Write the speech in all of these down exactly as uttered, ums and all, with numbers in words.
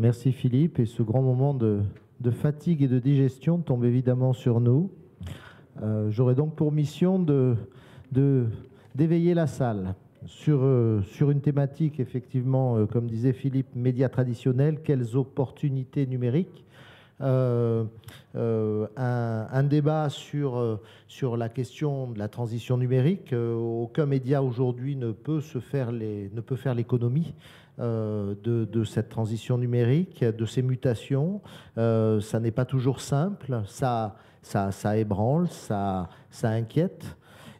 Merci Philippe, et ce grand moment de, de fatigue et de digestion tombe évidemment sur nous. Euh, J'aurai donc pour mission de, de, d'éveiller la salle sur, euh, sur une thématique, effectivement, euh, comme disait Philippe, médias traditionnels, quelles opportunités numériques. Euh, euh, un, un débat sur, euh, sur la question de la transition numérique. Euh, aucun média aujourd'hui ne peut se faire les, ne peut faire l'économie euh, de, de cette transition numérique, de ces mutations. Euh, ça n'est pas toujours simple, ça, ça, ça ébranle, ça, ça inquiète.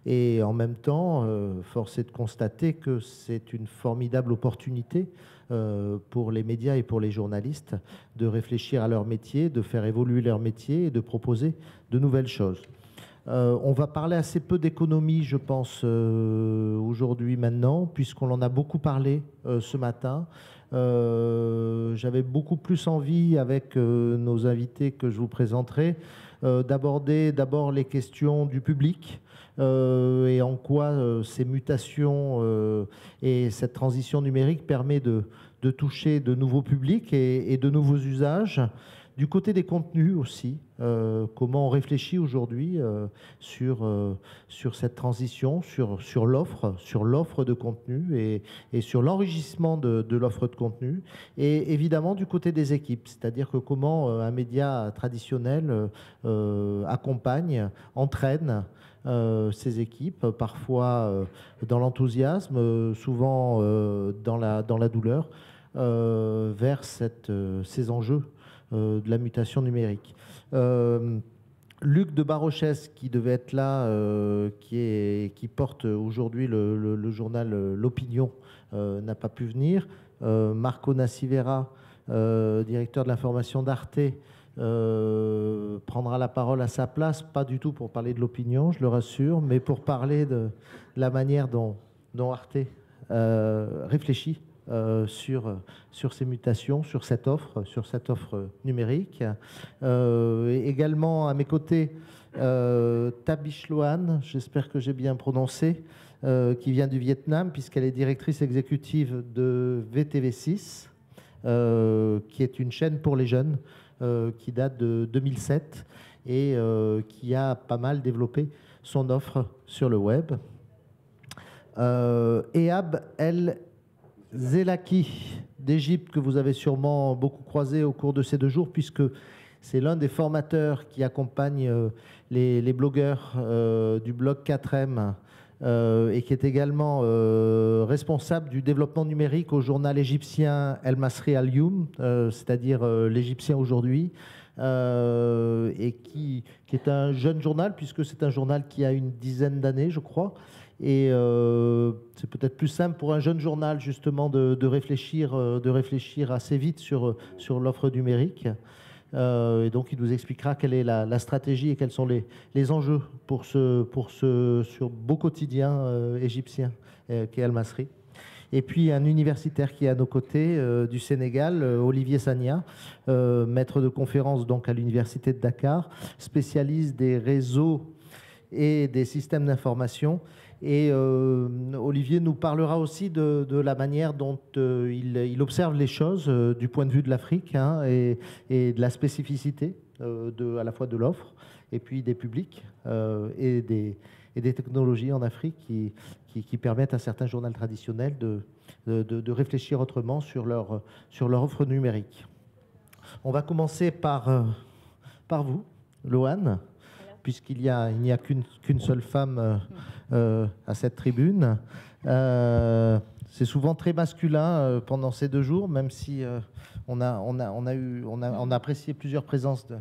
Et en même temps, euh, force est de constater que c'est une formidable opportunité euh, pour les médias et pour les journalistes de réfléchir à leur métier, de faire évoluer leur métier et de proposer de nouvelles choses. Euh, on va parler assez peu d'économie, je pense, euh, aujourd'hui, maintenant, puisqu'on en a beaucoup parlé euh, ce matin. Euh, j'avais beaucoup plus envie, avec euh, nos invités que je vous présenterai, euh, d'aborder d'abord les questions du public, Euh, et en quoi euh, ces mutations euh, et cette transition numérique permet de, de toucher de nouveaux publics et, et de nouveaux usages. Du côté des contenus aussi, euh, comment on réfléchit aujourd'hui euh, sur, euh, sur cette transition, sur, sur l'offre, sur l'offre de contenu et, et sur l'enrichissement de, de l'offre de contenu. Et évidemment du côté des équipes, c'est-à-dire que comment euh, un média traditionnel euh, accompagne, entraîne Euh, ces équipes, parfois euh, dans l'enthousiasme, euh, souvent euh, dans, la, dans la douleur, euh, vers cette, euh, ces enjeux euh, de la mutation numérique. Euh, Luc de Barochez, qui devait être là, euh, qui, est, qui porte aujourd'hui le, le, le journal L'Opinion, euh, n'a pas pu venir. Euh, Marco Nassivera, euh, directeur de l'information d'Arte, Euh, prendra la parole à sa place, pas du tout pour parler de l'opinion, je le rassure, mais pour parler de la manière dont, dont Arte euh, réfléchit euh, sur, sur ces mutations, sur cette offre, sur cette offre numérique. Euh, et également à mes côtés, euh, Tabish Loan, j'espère que j'ai bien prononcé, euh, qui vient du Vietnam, puisqu'elle est directrice exécutive de V T V six, euh, qui est une chaîne pour les jeunes, Euh, qui date de deux mille sept et euh, qui a pas mal développé son offre sur le web. Euh, Ehab El Zelaky d'Égypte, que vous avez sûrement beaucoup croisé au cours de ces deux jours, puisque c'est l'un des formateurs qui accompagne euh, les, les blogueurs euh, du blog quatre M euh, et qui est également euh, responsable du développement numérique au journal égyptien Al Masry Al Youm, euh, c'est-à-dire euh, l'Égyptien aujourd'hui, euh, et qui, qui est un jeune journal, puisque c'est un journal qui a une dizaine d'années, je crois. Et euh, c'est peut-être plus simple pour un jeune journal, justement, de, de, réfléchir, de réfléchir assez vite sur, sur l'offre numérique. Euh, et donc, il nous expliquera quelle est la, la stratégie et quels sont les, les enjeux pour ce, pour ce sur beau quotidien euh, égyptien euh, qu'est Al Masry. Et puis, un universitaire qui est à nos côtés euh, du Sénégal, euh, Olivier Sagna, euh, maître de conférence donc, à l'Université de Dakar, spécialiste des réseaux et des systèmes d'information. Et euh, Olivier nous parlera aussi de, de la manière dont euh, il, il observe les choses euh, du point de vue de l'Afrique hein, et, et de la spécificité euh, de, à la fois de l'offre et puis des publics euh, et, des, et des technologies en Afrique qui, qui, qui permettent à certains journaux traditionnels de, de, de réfléchir autrement sur leur, sur leur offre numérique. On va commencer par, euh, par vous, Loan, puisqu'il n'y a, a qu'une qu'une seule femme euh, euh, à cette tribune. Euh, c'est souvent très masculin euh, pendant ces deux jours, même si euh, on, a, on, a, on, a eu, on, a, on a apprécié plusieurs présences de,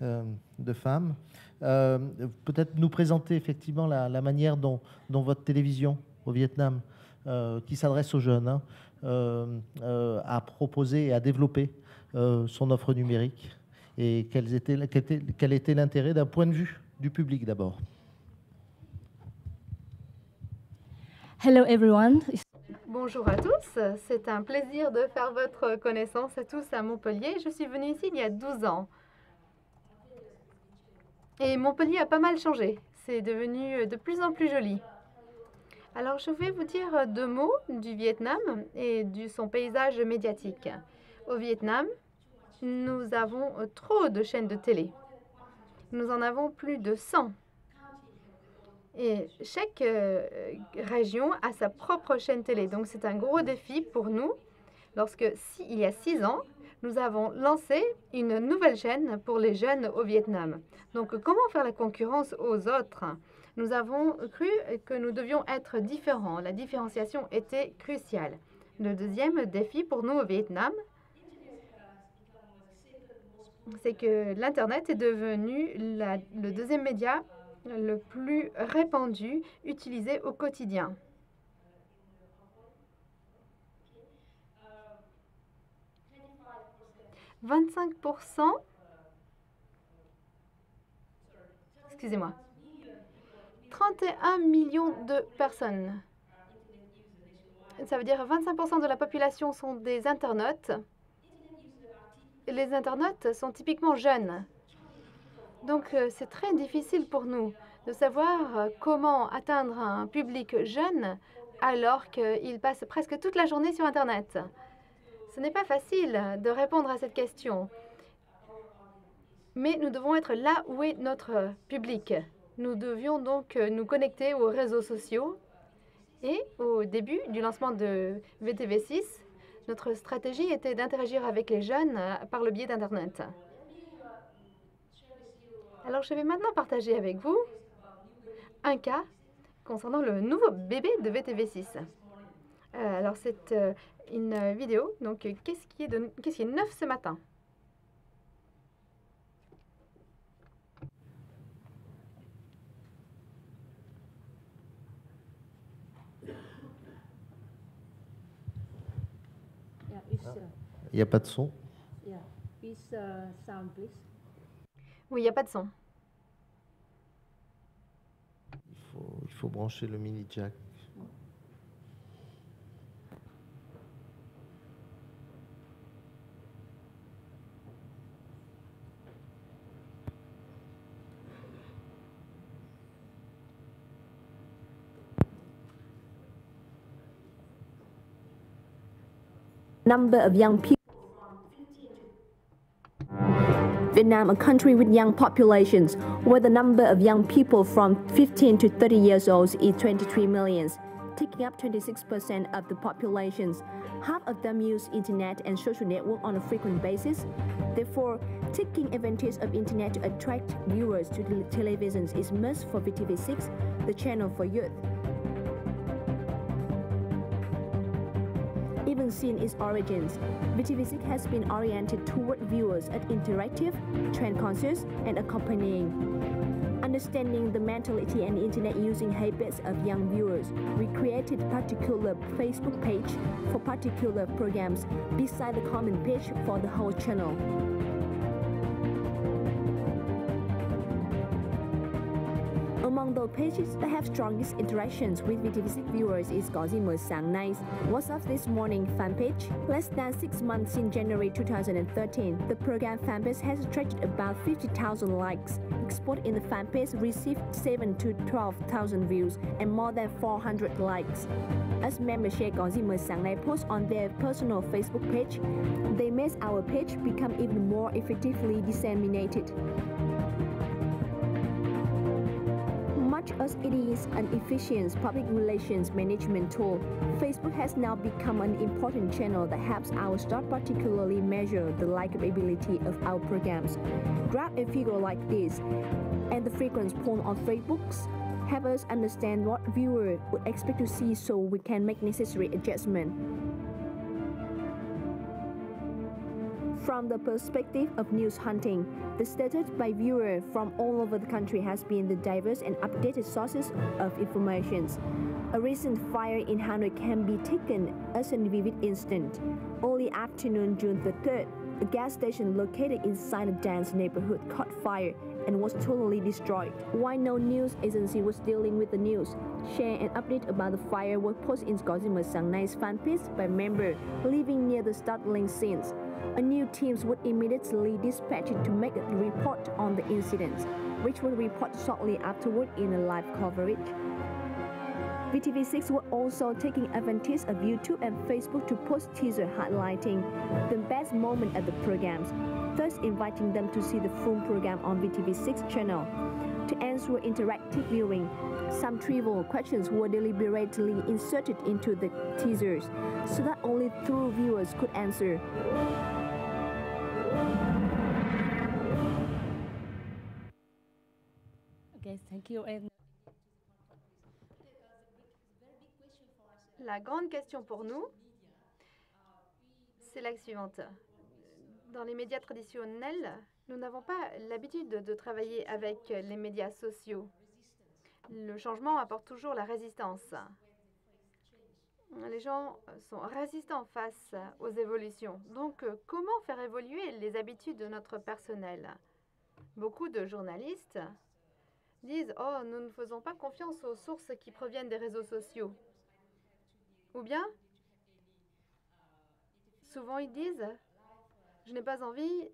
euh, de femmes. Euh, peut-être nous présenter effectivement la, la manière dont, dont votre télévision au Vietnam, euh, qui s'adresse aux jeunes, hein, euh, euh, a proposé et a développé euh, son offre numérique. Et quel était, quel était l'intérêt d'un point de vue du public d'abord? Hello everyone. Bonjour à tous, c'est un plaisir de faire votre connaissance à tous à Montpellier. Je suis venue ici il y a douze ans. Et Montpellier a pas mal changé, c'est devenu de plus en plus joli. Alors je vais vous dire deux mots du Vietnam et de son paysage médiatique. Au Vietnam, nous avons trop de chaînes de télé. Nous en avons plus de cent. Et chaque euh, région a sa propre chaîne télé. Donc, c'est un gros défi pour nous. Lorsque, si, il y a six ans, nous avons lancé une nouvelle chaîne pour les jeunes au Vietnam. Donc, comment faire la concurrence aux autres? Nous avons cru que nous devions être différents. La différenciation était cruciale. Le deuxième défi pour nous au Vietnam, c'est que l'Internet est devenu la, le deuxième média le plus répandu, utilisé au quotidien. vingt-cinq pour cent, excusez-moi, trente et un millions de personnes. Ça veut dire vingt-cinq pour cent de la population sont des internautes. Les internautes sont typiquement jeunes. Donc, c'est très difficile pour nous de savoir comment atteindre un public jeune alors qu'ils passent presque toute la journée sur Internet. Ce n'est pas facile de répondre à cette question. Mais nous devons être là où est notre public. Nous devions donc nous connecter aux réseaux sociaux. Et au début du lancement de V T V six, notre stratégie était d'interagir avec les jeunes par le biais d'Internet. Alors, je vais maintenant partager avec vous un cas concernant le nouveau bébé de V T V six. Euh, alors, c'est euh, une vidéo. Donc, qu'est-ce qui est de, qu'est-ce qui est neuf ce matin? Il n'y a pas de son. Oui, il n'y a pas de son. Il faut, il faut brancher le mini jack. Number of young people. Vietnam, a country with young populations, where the number of young people from fifteen to thirty years old is twenty-three million, taking up twenty-six percent of the populations. Half of them use internet and social network on a frequent basis. Therefore, taking advantage of internet to attract viewers to televisions is must for V T V six, the channel for youth. Even seen its origins, V T V six has been oriented toward viewers at interactive, trend-conscious, and accompanying. Understanding the mentality and internet-using habits of young viewers, we created particular Facebook page for particular programs beside the common page for the whole channel. Among the pages that have strongest interactions with V T V six viewers is Gozimo Sangnai's What's Up This Morning fan page. Less than six months in January two thousand thirteen, the program fan page has attracted about fifty thousand likes. Export in the fan page received seven to twelve thousand views and more than four hundred likes. As members share Gozimo Sangnai posts on their personal Facebook page, they made our page become even more effectively disseminated. As it is an efficient public relations management tool, Facebook has now become an important channel that helps our staff particularly measure the likability of our programs. Graph a figure like this, and the frequency poll on Facebook helps us understand what viewers would expect to see so we can make necessary adjustments. From the perspective of news hunting, the status by viewers from all over the country has been the diverse and updated sources of information. A recent fire in Hanoi can be taken as a vivid incident. Early afternoon, June the third, a gas station located inside a dense neighborhood caught fire and was totally destroyed. While no news agency was dealing with the news, share an update about the fire was posted in Gozimo Sangnai's fan page by members living near the startling scenes. A new team was immediately dispatched to make a report on the incident, which will report shortly afterward in a live coverage. V T V six were also taking advantage of YouTube and Facebook to post teaser highlighting the best moment of the programs, thus inviting them to see the full program on V T V six channel. To answer interactive viewing, some trivial questions were deliberately inserted into the teasers so that only true viewers could answer. Okay, thank you. And la grande question pour nous, c'est la suivante. Dans les médias traditionnels, nous n'avons pas l'habitude de travailler avec les médias sociaux. Le changement apporte toujours la résistance. Les gens sont résistants face aux évolutions. Donc, comment faire évoluer les habitudes de notre personnel? Beaucoup de journalistes disent « Oh, nous ne faisons pas confiance aux sources qui proviennent des réseaux sociaux. » Ou bien, souvent ils disent « Je n'ai pas envie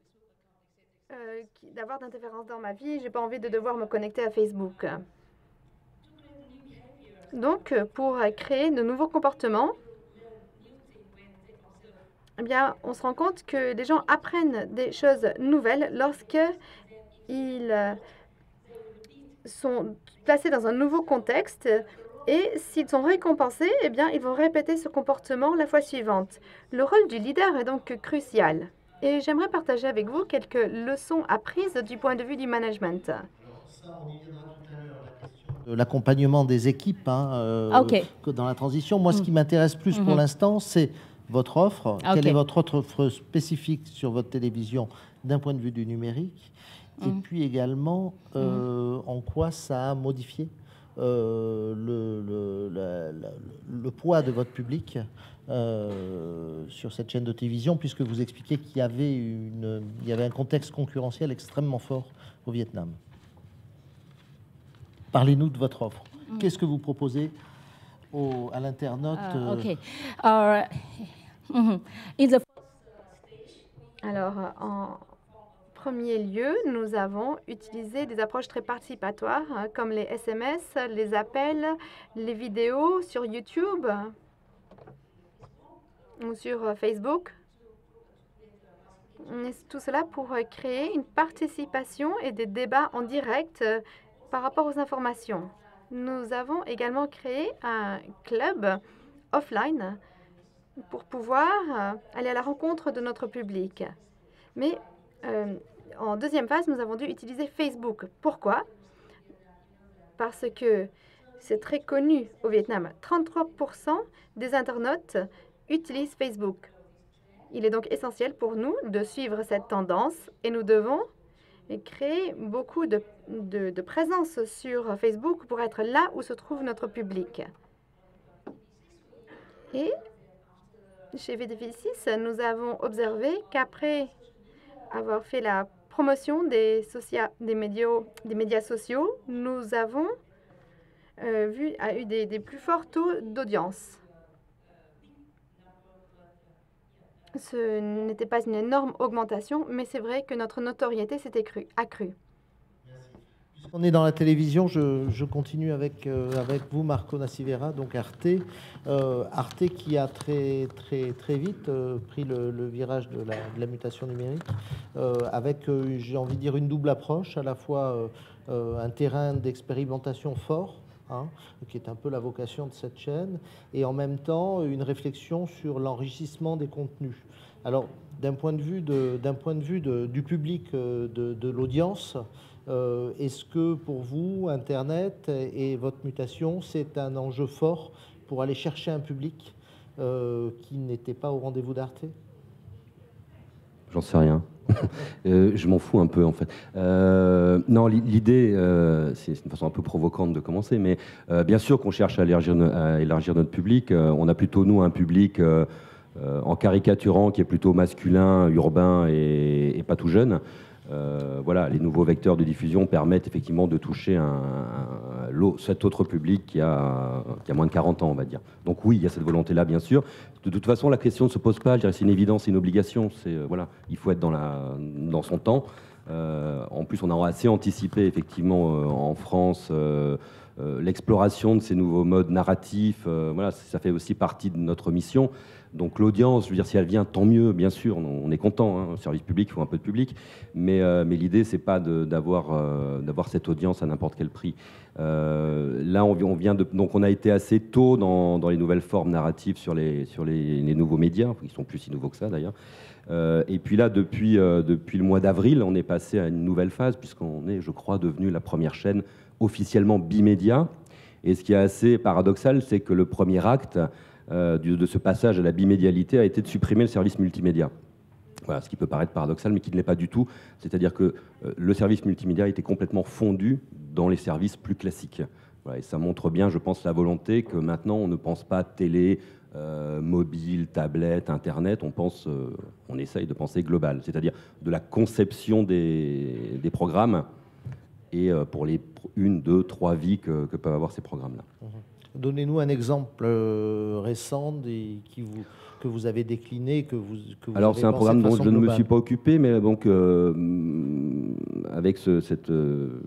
euh, d'avoir d'interférences dans ma vie, je n'ai pas envie de devoir me connecter à Facebook. » Donc, pour créer de nouveaux comportements, eh bien, on se rend compte que les gens apprennent des choses nouvelles lorsqu'ils sont placés dans un nouveau contexte. Et s'ils sont récompensés, eh bien, ils vont répéter ce comportement la fois suivante. Le rôle du leader est donc crucial. Et j'aimerais partager avec vous quelques leçons apprises du point de vue du management. L'accompagnement des équipes hein, euh, okay. dans la transition. Moi, ce qui m'intéresse plus mm-hmm. pour l'instant, c'est votre offre. Okay. Quelle est votre offre spécifique sur votre télévision d'un point de vue du numérique? Mm. Et puis également, euh, mm. en quoi ça a modifié Euh, le, le, la, la, le poids de votre public euh, sur cette chaîne de télévision, puisque vous expliquez qu'il y avait une, il y avait un contexte concurrentiel extrêmement fort au Vietnam. Parlez-nous de votre offre. Mm. Qu'est-ce que vous proposez au, à l'internaute uh, okay. euh... mm-hmm. In the... Alors, en premier lieu, nous avons utilisé des approches très participatoires, hein, comme les S M S, les appels, les vidéos sur YouTube ou sur Facebook. Et tout cela pour créer une participation et des débats en direct euh, par rapport aux informations. Nous avons également créé un club offline pour pouvoir euh, aller à la rencontre de notre public. Mais euh, en deuxième phase, nous avons dû utiliser Facebook. Pourquoi? Parce que c'est très connu au Vietnam. trente-trois pour cent des internautes utilisent Facebook. Il est donc essentiel pour nous de suivre cette tendance et nous devons créer beaucoup de, de, de présence sur Facebook pour être là où se trouve notre public. Et chez V T V six, nous avons observé qu'après avoir fait la promotion des, socia des, médios, des médias sociaux, nous avons euh, vu, a eu des, des plus forts taux d'audience. Ce n'était pas une énorme augmentation, mais c'est vrai que notre notoriété s'est accrue. On est dans la télévision, je, je continue avec, euh, avec vous, Marco Nassivera, donc Arte. Euh, Arte qui a très, très, très vite euh, pris le, le virage de la, de la mutation numérique, euh, avec, euh, j'ai envie de dire, une double approche, à la fois euh, euh, un terrain d'expérimentation fort, hein, qui est un peu la vocation de cette chaîne, et en même temps une réflexion sur l'enrichissement des contenus. Alors, d'un point de vue, de, d'un point de vue de, du public, de, de l'audience, Euh, est-ce que pour vous, Internet et votre mutation, c'est un enjeu fort pour aller chercher un public euh, qui n'était pas au rendez-vous d'Arte? J'en sais rien. euh, je m'en fous un peu, en fait. Euh, non, l'idée, euh, c'est une façon un peu provocante de commencer, mais euh, bien sûr qu'on cherche à élargir, à élargir notre public. Euh, on a plutôt, nous, un public euh, euh, en caricaturant qui est plutôt masculin, urbain et, et pas tout jeune. Euh, voilà, les nouveaux vecteurs de diffusion permettent effectivement de toucher un, un, un, cet autre public qui a, qui a moins de quarante ans, on va dire. Donc oui, il y a cette volonté-là, bien sûr. De toute façon, la question ne se pose pas. C'est une évidence, c'est une obligation. C'est, euh, voilà, il faut être dans, la, dans son temps. Euh, en plus, on a assez anticipé, effectivement, euh, en France, euh, euh, l'exploration de ces nouveaux modes narratifs, euh, voilà, ça fait aussi partie de notre mission. Donc l'audience, je veux dire, si elle vient, tant mieux, bien sûr, on est content, hein, service public, il faut un peu de public, mais, euh, mais l'idée, c'est pas d'avoir euh, d'avoir cette audience à n'importe quel prix. Euh, là, on, on vient de... Donc on a été assez tôt dans, dans les nouvelles formes narratives sur les, sur les, les nouveaux médias, qui sont plus si nouveaux que ça, d'ailleurs. Euh, et puis là, depuis, euh, depuis le mois d'avril, on est passé à une nouvelle phase, puisqu'on est, je crois, devenu la première chaîne officiellement bimédia. Et ce qui est assez paradoxal, c'est que le premier acte Euh, du, de ce passage à la bimédialité a été de supprimer le service multimédia. Voilà, ce qui peut paraître paradoxal, mais qui ne l'est pas du tout. C'est-à-dire que euh, le service multimédia a été complètement fondu dans les services plus classiques. Voilà, et ça montre bien, je pense, la volonté que maintenant, on ne pense pas télé, euh, mobile, tablette, Internet. On pense, euh, on essaye de penser global, c'est-à-dire de la conception des, des programmes et euh, pour les une, deux, trois vies que, que peuvent avoir ces programmes-là. Mmh. Donnez-nous un exemple euh, récent des, qui vous, que vous avez décliné, que vous, que vous... Alors, c'est un programme dont je globale. ne me suis pas occupé, mais donc, euh, avec ce, cette, euh,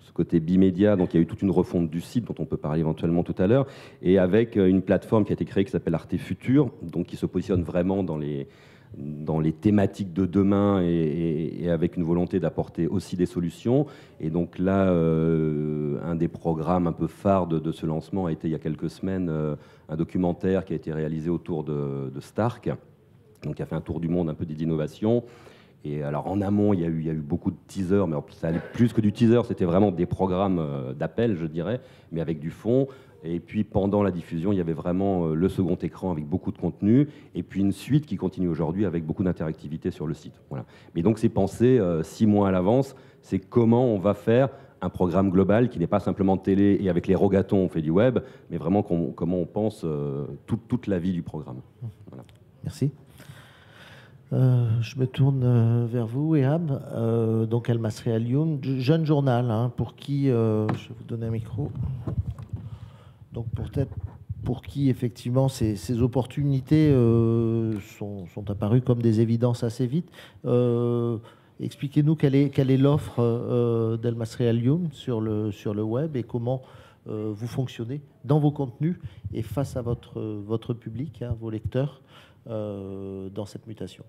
ce côté bimédia, donc il y a eu toute une refonte du site, dont on peut parler éventuellement tout à l'heure, et avec une plateforme qui a été créée qui s'appelle Arte Future, donc qui se positionne vraiment dans les, dans les thématiques de demain et, et, et avec une volonté d'apporter aussi des solutions. Et donc là, euh, un des programmes un peu phares de, de ce lancement a été il y a quelques semaines euh, un documentaire qui a été réalisé autour de, de Starck, donc qui a fait un tour du monde un peu des innovations. Et alors en amont, il y a eu, il y a eu beaucoup de teasers, mais ça allait plus que du teaser, c'était vraiment des programmes d'appel, je dirais, mais avec du fond. Et puis, pendant la diffusion, il y avait vraiment le second écran avec beaucoup de contenu, et puis une suite qui continue aujourd'hui avec beaucoup d'interactivité sur le site. Voilà. Mais donc, c'est pensé euh, six mois à l'avance, c'est comment on va faire un programme global qui n'est pas simplement télé, et avec les rogatons, on fait du web, mais vraiment qu'on, comment on pense euh, tout, toute la vie du programme. Voilà. Merci. Euh, je me tourne vers vous, Ehab. Euh, donc, Al Masry Al Youm, jeune journal, hein, pour qui... Euh, je vais vous donner un micro... Donc peut-être pour qui, effectivement, ces, ces opportunités euh, sont, sont apparues comme des évidences assez vite. Euh, expliquez-nous quelle est, quelle est l'offre euh, d'Al Masry Al Youm sur le, sur le web et comment euh, vous fonctionnez dans vos contenus et face à votre, votre public, hein, vos lecteurs, euh, dans cette mutation.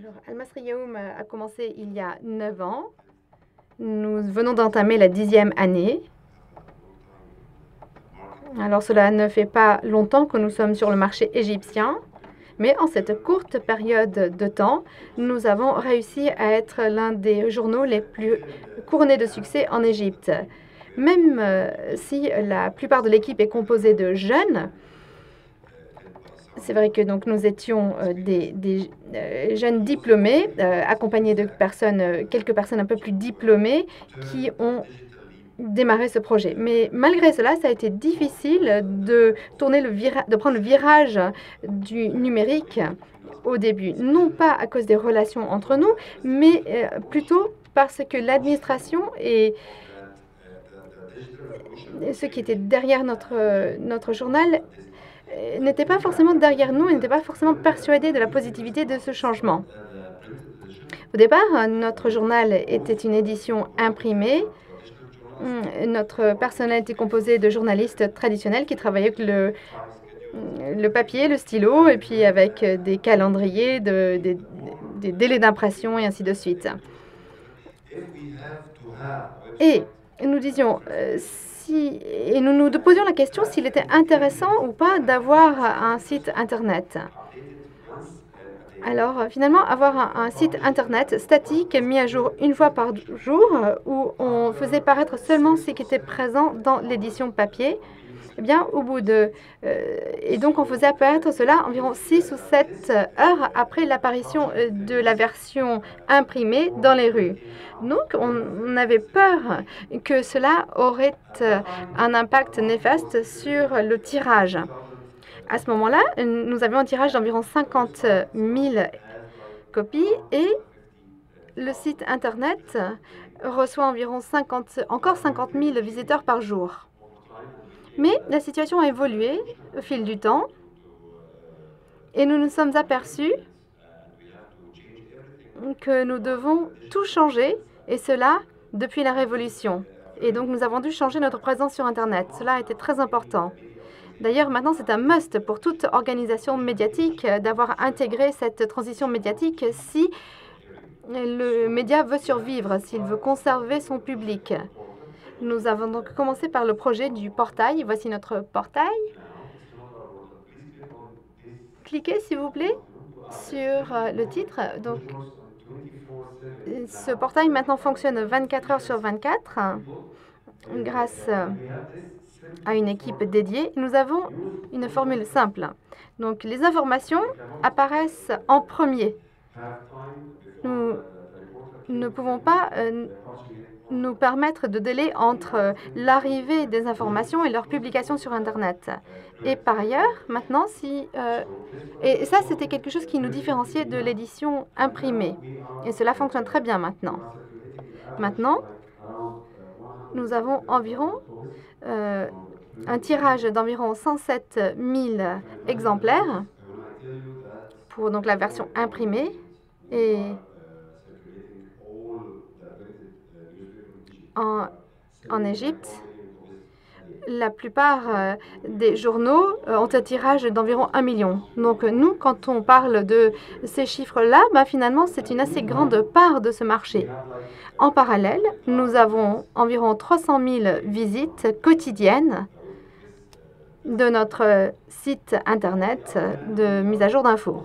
Alors, Al Masry Al Youm a commencé il y a neuf ans. Nous venons d'entamer la dixième année. Alors, cela ne fait pas longtemps que nous sommes sur le marché égyptien, mais en cette courte période de temps, nous avons réussi à être l'un des journaux les plus couronnés de succès en Égypte. Même si la plupart de l'équipe est composée de jeunes, c'est vrai que donc, nous étions euh, des, des euh, jeunes diplômés, euh, accompagnés de personnes, euh, quelques personnes un peu plus diplômées qui ont démarré ce projet. Mais malgré cela, ça a été difficile de, tourner le vira de prendre le virage du numérique au début. Non pas à cause des relations entre nous, mais euh, plutôt parce que l'administration et ceux qui étaient derrière notre, notre journal n'étaient pas forcément derrière nous, n'étaient pas forcément persuadés de la positivité de ce changement. Au départ, notre journal était une édition imprimée. Notre personnel était composé de journalistes traditionnels qui travaillaient avec le, le papier, le stylo, et puis avec des calendriers, de, des, des délais d'impression, et ainsi de suite. Et nous disions... Euh, et nous nous posions la question s'il était intéressant ou pas d'avoir un site Internet. Alors, finalement, avoir un, un site Internet statique, mis à jour une fois par jour, où on faisait paraître seulement ce qui était présent dans l'édition papier, eh bien, au bout de... Euh, et donc, on faisait apparaître cela environ six ou sept heures après l'apparition de la version imprimée dans les rues. Donc, on avait peur que cela aurait un impact néfaste sur le tirage. À ce moment-là, nous avions un tirage d'environ cinquante mille copies et le site Internet reçoit environ cinquante, encore cinquante mille visiteurs par jour. Mais la situation a évolué au fil du temps et nous nous sommes aperçus que nous devons tout changer, et cela depuis la Révolution. Et donc, nous avons dû changer notre présence sur Internet. Cela a été très important. D'ailleurs, maintenant, c'est un must pour toute organisation médiatique d'avoir intégré cette transition médiatique si le média veut survivre, s'il veut conserver son public. Nous avons donc commencé par le projet du portail. Voici notre portail. Cliquez, s'il vous plaît, sur le titre. Donc, ce portail maintenant fonctionne vingt-quatre heures sur vingt-quatre grâce à une équipe dédiée. Nous avons une formule simple. Donc, les informations apparaissent en premier. Nous ne pouvons pas euh, nous permettre de délai entre l'arrivée des informations et leur publication sur Internet. Et par ailleurs, maintenant, si... Euh, et ça, c'était quelque chose qui nous différenciait de l'édition imprimée. Et cela fonctionne très bien maintenant. Maintenant, nous avons environ euh, un tirage d'environ cent sept mille exemplaires pour donc, la version imprimée. Et En, en Égypte, la plupart euh, des journaux euh, ont un tirage d'environ un million. Donc nous, quand on parle de ces chiffres-là, bah, finalement, c'est une assez grande part de ce marché. En parallèle, nous avons environ trois cent mille visites quotidiennes de notre site Internet de mise à jour d'infos.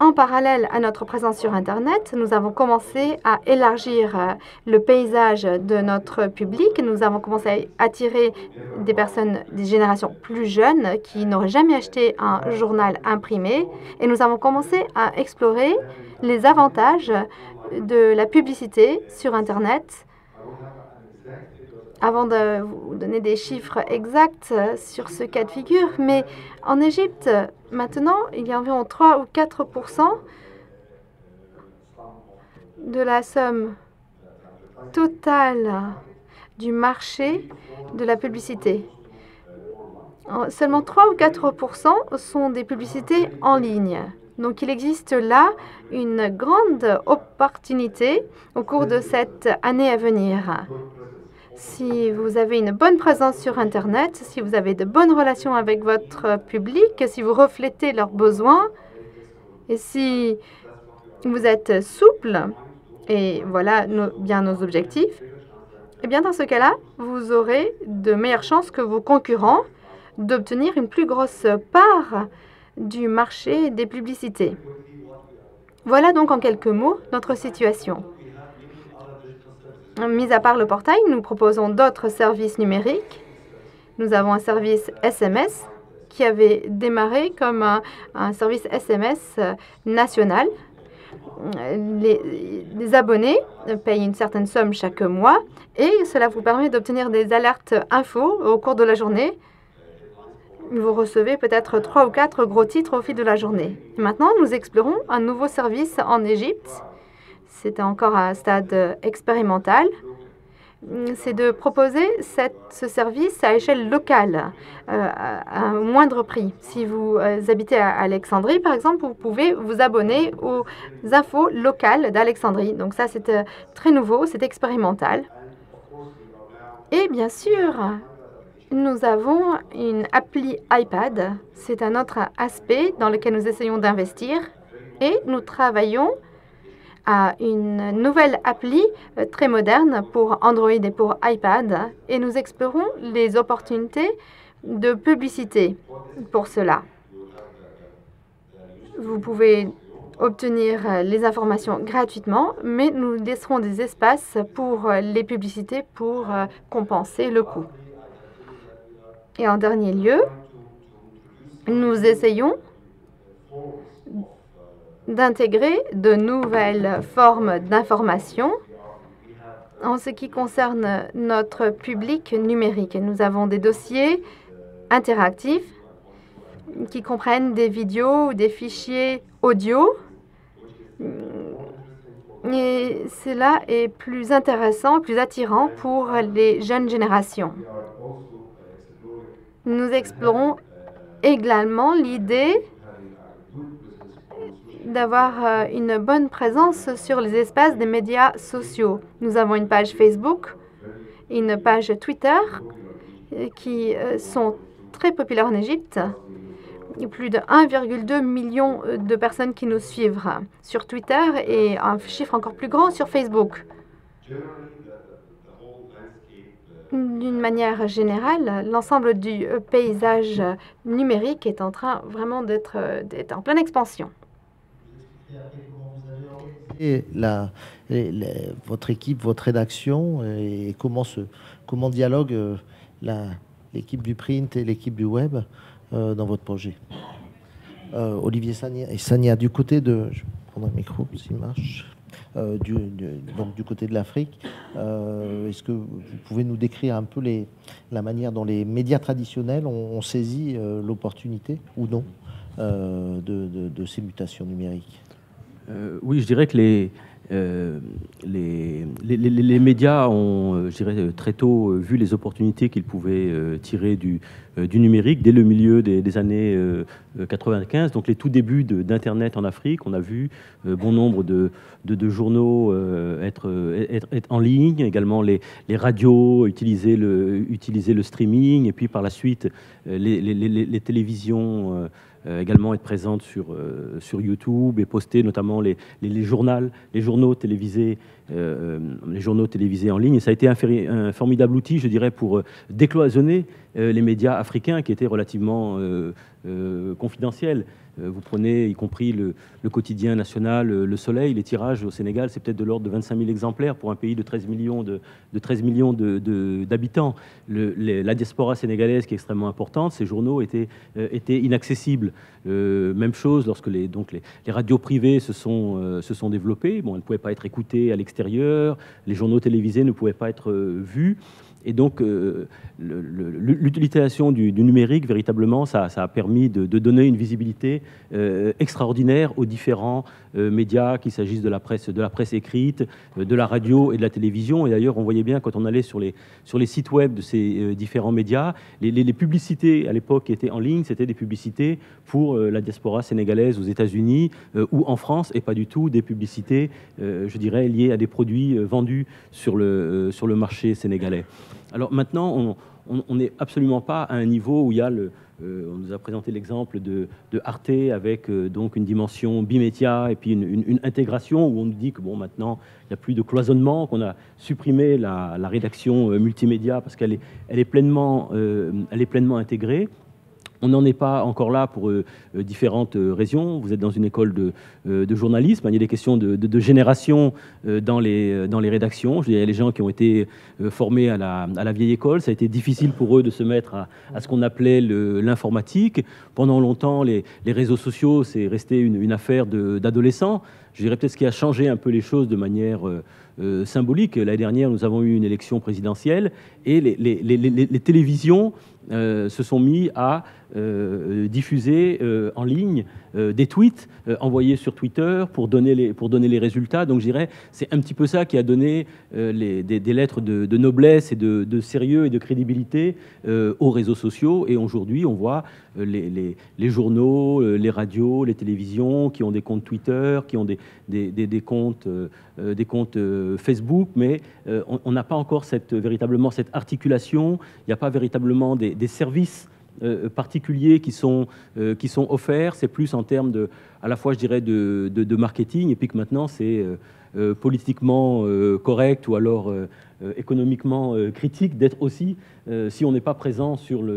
En parallèle à notre présence sur Internet, nous avons commencé à élargir le paysage de notre public. Nous avons commencé à attirer des personnes des générations plus jeunes qui n'auraient jamais acheté un journal imprimé. Et nous avons commencé à explorer les avantages de la publicité sur Internet. Avant de vous donner des chiffres exacts sur ce cas de figure, mais en Égypte, maintenant, il y a environ trois ou quatre pour cent de la somme totale du marché de la publicité. Seulement trois ou quatre pour cent sont des publicités en ligne. Donc, il existe là une grande opportunité au cours de cette année à venir. Si vous avez une bonne présence sur Internet, si vous avez de bonnes relations avec votre public, si vous reflétez leurs besoins, et si vous êtes souple, et voilà nos, bien nos objectifs, eh bien dans ce cas-là, vous aurez de meilleures chances que vos concurrents d'obtenir une plus grosse part du marché des publicités. Voilà donc en quelques mots notre situation. Mis à part le portail, nous proposons d'autres services numériques. Nous avons un service S M S qui avait démarré comme un, un service S M S national. Les, les abonnés payent une certaine somme chaque mois et cela vous permet d'obtenir des alertes info au cours de la journée. Vous recevez peut-être trois ou quatre gros titres au fil de la journée. Maintenant, nous explorons un nouveau service en Égypte. C'était encore à un stade expérimental, c'est de proposer cette, ce service à échelle locale, euh, à un moindre prix. Si vous habitez à Alexandrie, par exemple, vous pouvez vous abonner aux infos locales d'Alexandrie. Donc ça, c'est euh, très nouveau, c'est expérimental. Et bien sûr, nous avons une appli iPad. C'est un autre aspect dans lequel nous essayons d'investir et nous travaillons à une nouvelle appli très moderne pour Android et pour iPad, et nous explorons les opportunités de publicité pour cela. Vous pouvez obtenir les informations gratuitement, mais nous laisserons des espaces pour les publicités pour compenser le coût. Et en dernier lieu, nous essayons d'intégrer de nouvelles formes d'information en ce qui concerne notre public numérique. Nous avons des dossiers interactifs qui comprennent des vidéos ou des fichiers audio. Et cela est plus intéressant, plus attirant pour les jeunes générations. Nous explorons également l'idée d'avoir une bonne présence sur les espaces des médias sociaux. Nous avons une page Facebook, une page Twitter qui sont très populaires en Égypte. Plus de un virgule deux million de personnes qui nous suivent sur Twitter et un chiffre encore plus grand sur Facebook. D'une manière générale, l'ensemble du paysage numérique est en train vraiment d'être en pleine expansion. Et la, et la, votre équipe, votre rédaction, et comment, se, comment dialogue l'équipe du print et l'équipe du web euh, dans votre projet? euh, Olivier Sagna, et Sagna, du côté de... Je vais prendre un micro s'il marche. Euh, du, du, donc du côté de l'Afrique, euh, est-ce que vous pouvez nous décrire un peu les, la manière dont les médias traditionnels ont, ont saisi euh, l'opportunité ou non euh, de, de, de ces mutations numériques? euh, Oui, je dirais que les, euh, les, les, les, les médias ont, je dirais, très tôt vu les opportunités qu'ils pouvaient euh, tirer du, euh, du numérique dès le milieu des, des années euh, quatre-vingt-quinze, donc les tout débuts d'Internet en Afrique. On a vu euh, bon nombre de, de, de journaux euh, être, être, être en ligne, également les, les radios, utiliser le, utiliser le streaming, et puis par la suite, les, les, les, les télévisions euh, également être présentes sur, euh, sur YouTube et poster notamment les, les, les, journaux, les, journaux télévisés, euh, les journaux télévisés en ligne. Et ça a été un, un formidable outil, je dirais, pour décloisonner euh, les médias africains qui étaient relativement... Euh, Euh, confidentiel. Euh, vous prenez, y compris le, le quotidien national, le, le Soleil, les tirages au Sénégal, c'est peut-être de l'ordre de vingt-cinq mille exemplaires pour un pays de treize millions de, de treize millions d'habitants. De, de, la diaspora sénégalaise qui est extrêmement importante, ces journaux étaient, euh, étaient inaccessibles. Euh, même chose lorsque les, donc les, les radios privées se sont, euh, se sont développées. Bon, elles ne pouvaient pas être écoutées à l'extérieur, les journaux télévisés ne pouvaient pas être euh, vus. Et donc, euh, l'utilisation du, du numérique, véritablement, ça, ça a permis de, de donner une visibilité euh, extraordinaire aux différents euh, médias, qu'il s'agisse de la presse, de la presse écrite, euh, de la radio et de la télévision. Et d'ailleurs, on voyait bien, quand on allait sur les, sur les sites web de ces euh, différents médias, les, les, les publicités, à l'époque, qui étaient en ligne, c'était des publicités pour euh, la diaspora sénégalaise aux États-Unis euh, ou en France, et pas du tout des publicités, euh, je dirais, liées à des produits euh, vendus sur le, euh, sur le marché sénégalais. Alors maintenant, on n'est absolument pas à un niveau où il y a le... Euh, on nous a présenté l'exemple de, de Arte avec euh, donc une dimension bimédia et puis une, une, une intégration où on nous dit que bon, maintenant il n'y a plus de cloisonnement, qu'on a supprimé la, la rédaction euh, multimédia parce qu'elle est, elle est, pleinement, euh, elle est pleinement intégrée. On n'en est pas encore là pour euh, différentes euh, raisons. Vous êtes dans une école de, euh, de journalisme. Il y a des questions de, de, de génération euh, dans, les, dans les rédactions. Il y a les gens qui ont été euh, formés à la, à la vieille école. Ça a été difficile pour eux de se mettre à, à ce qu'on appelait l'informatique. Pendant longtemps, les, les réseaux sociaux, c'est resté une, une affaire d'adolescents. Je dirais peut-être ce qui a changé un peu les choses de manière... Euh, Euh, symbolique. L'année dernière, nous avons eu une élection présidentielle et les, les, les, les, les télévisions euh, se sont mis à euh, diffuser euh, en ligne euh, des tweets euh, envoyés sur Twitter pour donner les, pour donner les résultats. Donc, je dirais, c'est un petit peu ça qui a donné euh, les, des, des lettres de, de noblesse et de, de sérieux et de crédibilité euh, aux réseaux sociaux. Et aujourd'hui, on voit les, les, les journaux, les radios, les télévisions qui ont des comptes Twitter, qui ont des, des, des, des comptes... Euh, des comptes Facebook, mais on n'a pas encore cette, véritablement cette articulation, il n'y a pas véritablement des, des services euh, particuliers qui sont, euh, qui sont offerts, c'est plus en termes de, à la fois je dirais de, de, de marketing, et puis que maintenant c'est euh, politiquement euh, correct ou alors euh, économiquement euh, critique d'être aussi, euh, si on n'est pas présent sur le,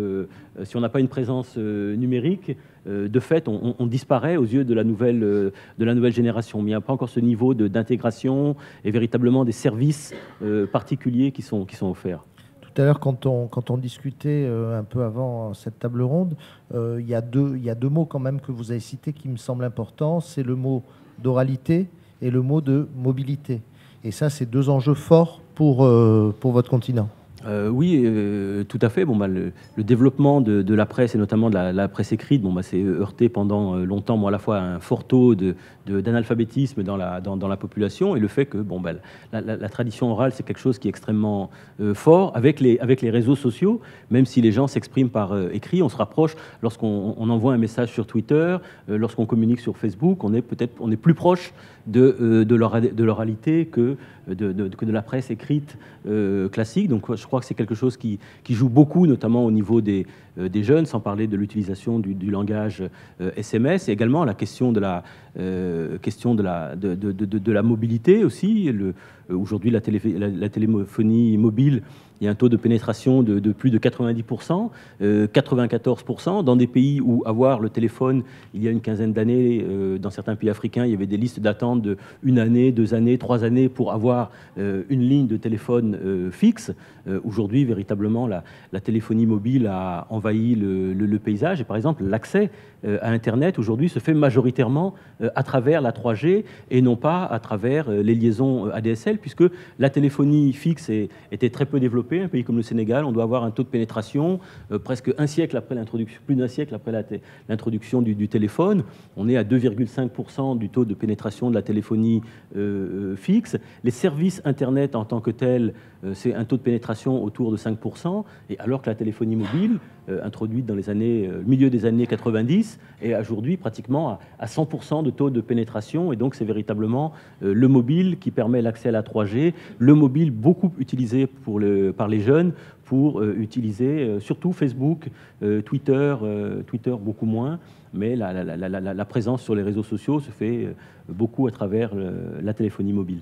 euh, si on n'a pas une présence euh, numérique, Euh, de fait, on, on disparaît aux yeux de la nouvelle, euh, de la nouvelle génération. Mais il n'y a pas encore ce niveau d'intégration et véritablement des services euh, particuliers qui sont, qui sont offerts. Tout à l'heure, quand on, quand on discutait euh, un peu avant cette table ronde, euh, il y a deux, il y a deux mots quand même que vous avez cités qui me semblent importants. C'est le mot d'oralité et le mot de mobilité. Et ça, c'est deux enjeux forts pour, euh, pour votre continent. Euh, oui, euh, tout à fait. Bon, bah, le, le développement de, de la presse, et notamment de la, la presse écrite, bon, bah, s'est heurté pendant longtemps, moi, à la fois à un fort taux de, de, d'analphabétisme dans la, dans, dans la population, et le fait que bon, bah, la, la, la tradition orale, c'est quelque chose qui est extrêmement euh, fort. Avec les, avec les réseaux sociaux, même si les gens s'expriment par euh, écrit, on se rapproche. Lorsqu'on on envoie un message sur Twitter, euh, lorsqu'on communique sur Facebook, on est peut-être on est plus proche de, euh, de, l'ora, de l'oralité que de, de, que de la presse écrite euh, classique. Donc, je Je crois que c'est quelque chose qui, qui joue beaucoup, notamment au niveau des, euh, des jeunes, sans parler de l'utilisation du, du langage euh, S M S, et également la question de la, euh, question de la, de, de, de, de la mobilité aussi. Le, aujourd'hui, la, télé, la, la téléphonie mobile, il y a un taux de pénétration de, de plus de quatre-vingt-dix pour cent, euh, quatre-vingt-quatorze pour cent, dans des pays où avoir le téléphone, il y a une quinzaine d'années, euh, dans certains pays africains, il y avait des listes d'attente de une année, deux années, trois années pour avoir euh, une ligne de téléphone euh, fixe. Euh, Aujourd'hui, véritablement, la, la téléphonie mobile a envahi le, le, le paysage. Et par exemple, l'accès euh, à Internet, aujourd'hui, se fait majoritairement euh, à travers la trois G et non pas à travers euh, les liaisons A D S L, puisque la téléphonie fixe est, était très peu développée. Un pays comme le Sénégal, on doit avoir un taux de pénétration euh, presque un siècle après l'introduction, plus d'un siècle après la, l'introduction du, du téléphone. On est à deux virgule cinq pour cent du taux de pénétration de la téléphonie euh, fixe. Les services Internet en tant que tels, euh, c'est un taux de pénétration autour de cinq pour cent, et alors que la téléphonie mobile, euh, introduite dans les années euh, milieu des années quatre-vingt-dix, est aujourd'hui pratiquement à, à cent pour cent de taux de pénétration, et donc c'est véritablement euh, le mobile qui permet l'accès à la trois G, le mobile beaucoup utilisé pour le, par les jeunes, pour euh, utiliser euh, surtout Facebook, euh, Twitter, euh, Twitter beaucoup moins, mais la, la, la, la, la présence sur les réseaux sociaux se fait euh, beaucoup à travers euh, la téléphonie mobile.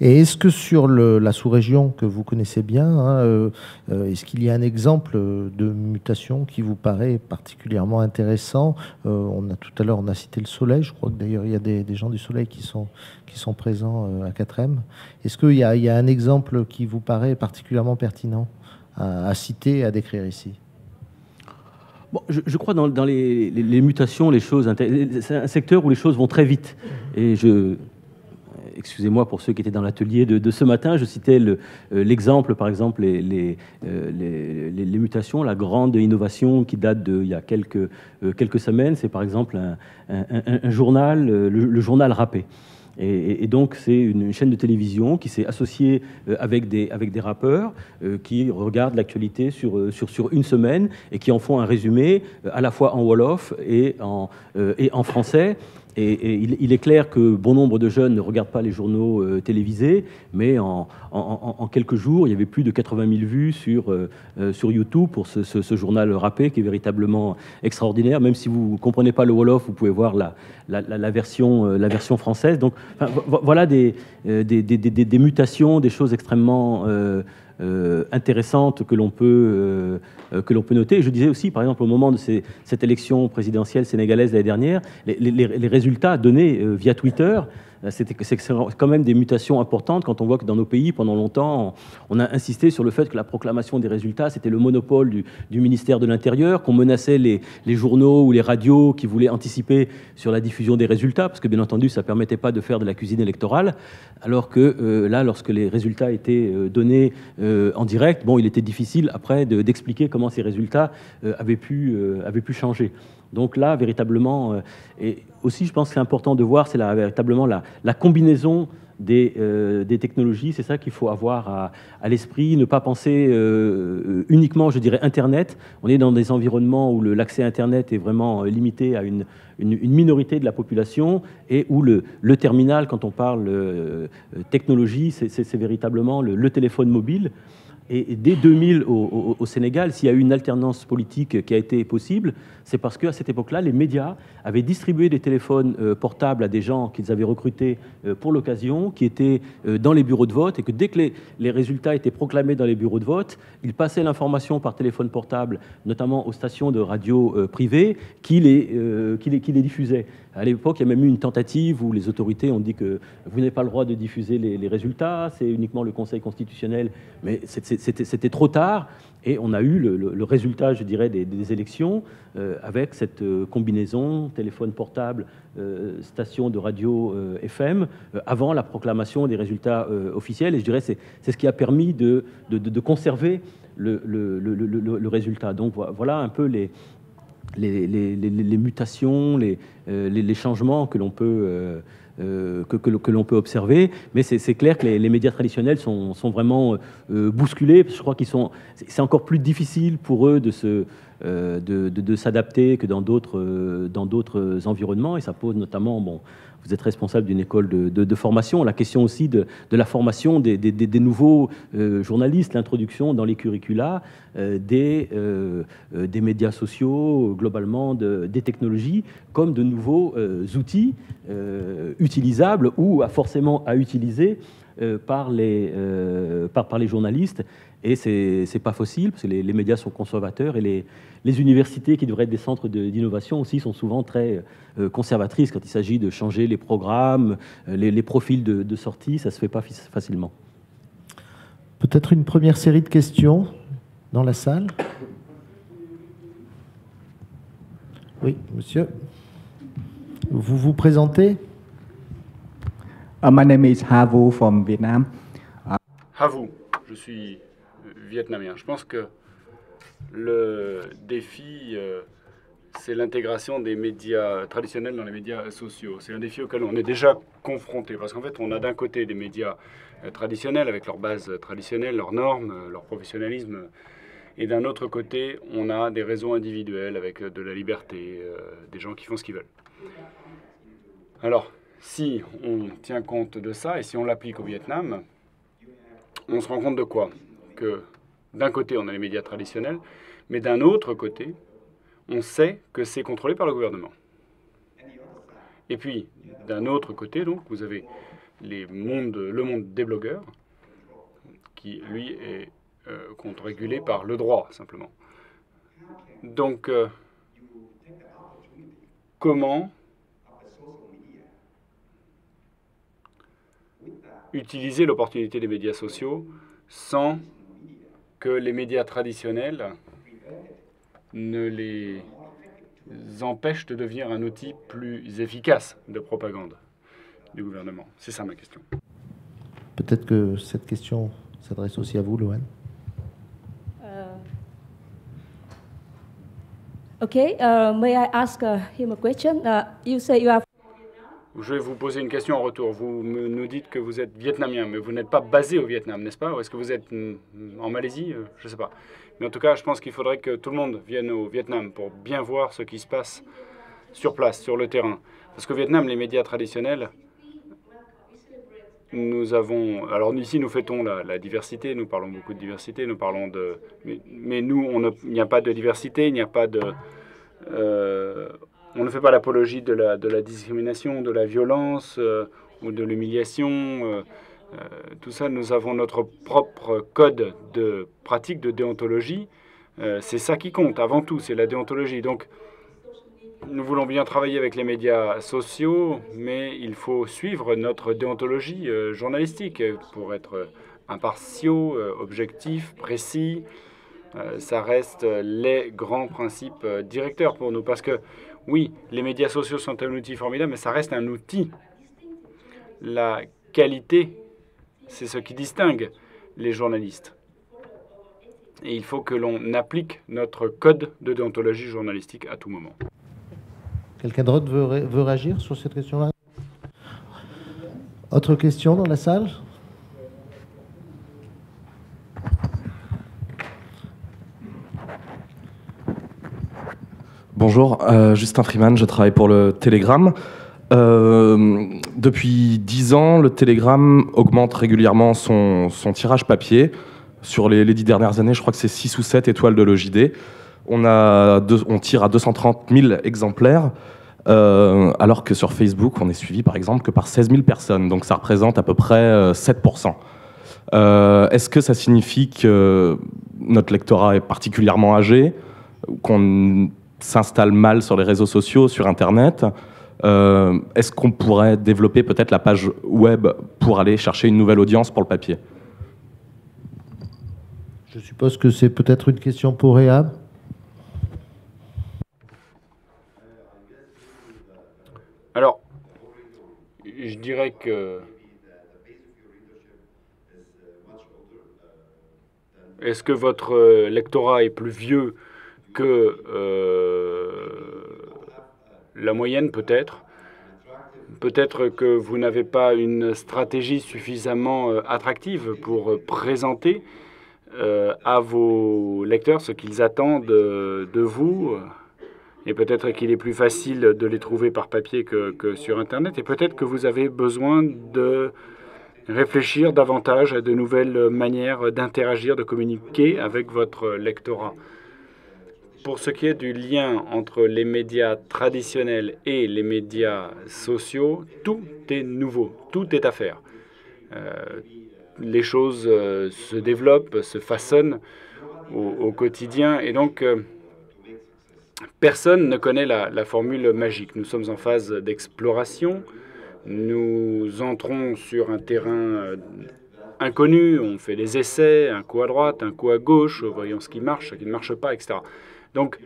Et est-ce que sur le, la sous-région que vous connaissez bien, hein, euh, est-ce qu'il y a un exemple de mutation qui vous paraît particulièrement intéressant? euh, On a tout à l'heure, on a cité Le Soleil, je crois que d'ailleurs il y a des, des gens du Soleil qui sont, qui sont présents à quatre M. Est-ce qu'il y a, il y a un exemple qui vous paraît particulièrement pertinent à, à citer, à décrire ici? Bon, je, je crois dans, dans les, les, les mutations, les choses, c'est un secteur où les choses vont très vite, et je... Excusez-moi pour ceux qui étaient dans l'atelier de, de ce matin, je citais le, l'exemple, par exemple, les, les, les, les mutations, la grande innovation qui date d'il y a quelques, quelques semaines, c'est par exemple un, un, un journal, le, le journal Rappé. Et donc, c'est une chaîne de télévision qui s'est associée avec des, avec des rappeurs qui regardent l'actualité sur, sur, sur une semaine et qui en font un résumé à la fois en wolof et en, et en français. Et, et il, il est clair que bon nombre de jeunes ne regardent pas les journaux euh, télévisés, mais en, en, en quelques jours, il y avait plus de quatre-vingt mille vues sur, euh, sur YouTube pour ce, ce, ce journal Rappé, qui est véritablement extraordinaire. Même si vous ne comprenez pas le wolof, vous pouvez voir la, la, la, la, version, euh, la version française. Donc enfin, vo- voilà des, euh, des, des, des, des mutations, des choses extrêmement... Euh, Euh, intéressante que l'on peut, euh, que l'on peut noter. Et je disais aussi, par exemple, au moment de ces, cette élection présidentielle sénégalaise l'année dernière, les, les, les résultats donnés euh, via Twitter, c'est quand même des mutations importantes quand on voit que dans nos pays, pendant longtemps, on a insisté sur le fait que la proclamation des résultats, c'était le monopole du, du ministère de l'Intérieur, qu'on menaçait les, les journaux ou les radios qui voulaient anticiper sur la diffusion des résultats, parce que bien entendu, ça ne permettait pas de faire de la cuisine électorale, alors que euh, là, lorsque les résultats étaient donnés euh, en direct, bon, il était difficile après de, d'expliquer comment ces résultats euh, avaient, pu, euh, avaient pu changer. Donc là, véritablement, euh, et aussi, je pense que c'est important de voir, c'est la, véritablement la, la combinaison des, euh, des technologies, c'est ça qu'il faut avoir à, à l'esprit, ne pas penser euh, uniquement, je dirais, Internet. On est dans des environnements où le, l'accès à Internet est vraiment limité à une, une, une minorité de la population et où le, le terminal, quand on parle euh, technologie, c'est, c'est, c'est véritablement le, le téléphone mobile. Et dès deux mille au, au, au Sénégal, s'il y a eu une alternance politique qui a été possible, c'est parce qu'à cette époque-là, les médias avaient distribué des téléphones euh, portables à des gens qu'ils avaient recrutés euh, pour l'occasion, qui étaient euh, dans les bureaux de vote, et que dès que les, les résultats étaient proclamés dans les bureaux de vote, ils passaient l'information par téléphone portable, notamment aux stations de radio euh, privées, qui les, euh, qui les, qui les diffusaient. À l'époque, il y a même eu une tentative où les autorités ont dit que vous n'avez pas le droit de diffuser les, les résultats, c'est uniquement le Conseil constitutionnel, mais c'était trop tard. Et on a eu le, le, le résultat, je dirais, des, des élections euh, avec cette euh, combinaison téléphone portable, euh, station de radio euh, F M, euh, avant la proclamation des résultats euh, officiels. Et je dirais que c'est ce qui a permis de, de, de, de conserver le, le, le, le, le résultat. Donc voilà un peu les... Les, les, les, les mutations, les, euh, les, les changements que l'on peut, euh, que, que, que l'on peut observer. Mais c'est clair que les, les médias traditionnels sont, sont vraiment euh, bousculés. Je crois qu'ils sont. C'est encore plus difficile pour eux de se, euh, de, de, de s'adapter que dans d'autres, euh, dans d'autres environnements. Et ça pose notamment, bon, vous êtes responsable d'une école de, de, de formation. La question aussi de, de la formation des, des, des, des nouveaux euh, journalistes, l'introduction dans les curricula euh, des, euh, des médias sociaux, globalement de, des technologies, comme de nouveaux euh, outils euh, utilisables ou à forcément à utiliser euh, par, les, euh, par, par les journalistes. Et ce n'est pas facile, parce que les, les médias sont conservateurs et les, les universités qui devraient être des centres d'innovation de, aussi sont souvent très euh, conservatrices quand il s'agit de changer les programmes, les, les profils de, de sortie, ça ne se fait pas facilement. Peut-être une première série de questions dans la salle. Oui, monsieur. Vous vous présentez? Uh, my name is Havo from Vietnam. Uh... Havo, je suis... vietnamien. Je pense que le défi, euh, c'est l'intégration des médias traditionnels dans les médias sociaux. C'est un défi auquel on est déjà confronté, parce qu'en fait, on a d'un côté des médias euh, traditionnels, avec leur base traditionnelle, leurs normes, leur professionnalisme, et d'un autre côté, on a des réseaux individuels avec de la liberté, euh, des gens qui font ce qu'ils veulent. Alors, si on tient compte de ça, et si on l'applique au Vietnam, on se rend compte de quoi? Que d'un côté, on a les médias traditionnels, mais d'un autre côté, on sait que c'est contrôlé par le gouvernement. Et puis, d'un autre côté, donc, vous avez les mondes, le monde des blogueurs, qui, lui, est euh, régulé par le droit, simplement. Donc, euh, comment utiliser l'opportunité des médias sociaux sans que les médias traditionnels ne les empêchent de devenir un outil plus efficace de propagande du gouvernement. C'est ça ma question. Peut-être que cette question s'adresse aussi à vous, Loan. Uh, okay, uh, may I ask uh, him a question? Uh, you say you have... Je vais vous poser une question en retour. Vous nous dites que vous êtes vietnamien, mais vous n'êtes pas basé au Vietnam, n'est-ce pas? Ou est-ce que vous êtes en Malaisie? Je ne sais pas. Mais en tout cas, je pense qu'il faudrait que tout le monde vienne au Vietnam pour bien voir ce qui se passe sur place, sur le terrain. Parce qu'au Vietnam, les médias traditionnels, nous avons... Alors ici, nous fêtons la, la diversité, nous parlons beaucoup de diversité, nous parlons de... Mais, mais nous, on ne... il n'y a pas de diversité, il n'y a pas de... Euh... On ne fait pas l'apologie de la, de la discrimination, de la violence euh, ou de l'humiliation. Euh, euh, tout ça, nous avons notre propre code de pratique, de déontologie. Euh, c'est ça qui compte avant tout, c'est la déontologie. Donc, nous voulons bien travailler avec les médias sociaux, mais il faut suivre notre déontologie euh, journalistique pour être impartiaux, euh, objectifs, précis. Euh, ça reste les grands principes euh, directeurs pour nous, parce que oui, les médias sociaux sont un outil formidable, mais ça reste un outil. La qualité, c'est ce qui distingue les journalistes. Et il faut que l'on applique notre code de déontologie journalistique à tout moment. Quelqu'un d'autre veut, ré veut réagir sur cette question-là? Autre question dans la salle? Bonjour, euh, Justin Freeman, je travaille pour le Telegram. Euh, depuis dix ans, le Telegram augmente régulièrement son, son tirage papier. Sur les, les dix dernières années, je crois que c'est six ou sept étoiles de l'O J D. On, a deux, on tire à deux cent trente mille exemplaires, euh, alors que sur Facebook, on est suivi par exemple que par seize mille personnes. Donc ça représente à peu près sept pour cent. Euh, Est-ce que ça signifie que notre lectorat est particulièrement âgé, qu'on s'installe mal sur les réseaux sociaux, sur Internet, Euh, est-ce qu'on pourrait développer peut-être la page web pour aller chercher une nouvelle audience pour le papier? Je suppose que c'est peut-être une question pour Ehab. Alors, je dirais que... Est-ce que votre lectorat est plus vieux que euh, la moyenne, peut-être? Peut-être que vous n'avez pas une stratégie suffisamment euh, attractive pour présenter euh, à vos lecteurs ce qu'ils attendent euh, de vous. Et peut-être qu'il est plus facile de les trouver par papier que, que sur Internet. Et peut-être que vous avez besoin de réfléchir davantage à de nouvelles manières d'interagir, de communiquer avec votre lectorat. Pour ce qui est du lien entre les médias traditionnels et les médias sociaux, tout est nouveau, tout est à faire. Euh, les choses euh, se développent, se façonnent au, au quotidien et donc... Euh, Personne ne connaît la, la formule magique. Nous sommes en phase d'exploration. Nous entrons sur un terrain euh, inconnu. On fait des essais, un coup à droite, un coup à gauche, voyons ce qui marche, ce qui ne marche pas, et cetera. Donc,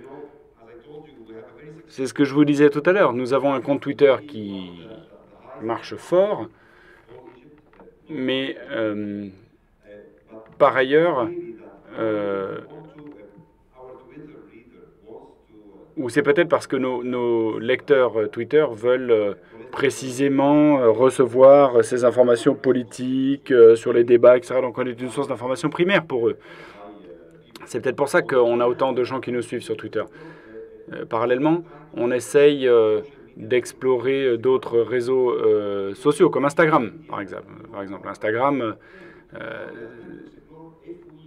c'est ce que je vous disais tout à l'heure. Nous avons un compte Twitter qui marche fort, mais euh, par ailleurs... Euh, Ou c'est peut-être parce que nos, nos lecteurs Twitter veulent précisément recevoir ces informations politiques sur les débats, et cetera. Donc on est une source d'information primaire pour eux. C'est peut-être pour ça qu'on a autant de gens qui nous suivent sur Twitter. Parallèlement, on essaye d'explorer d'autres réseaux sociaux, comme Instagram, par exemple. Par exemple, Instagram... Euh,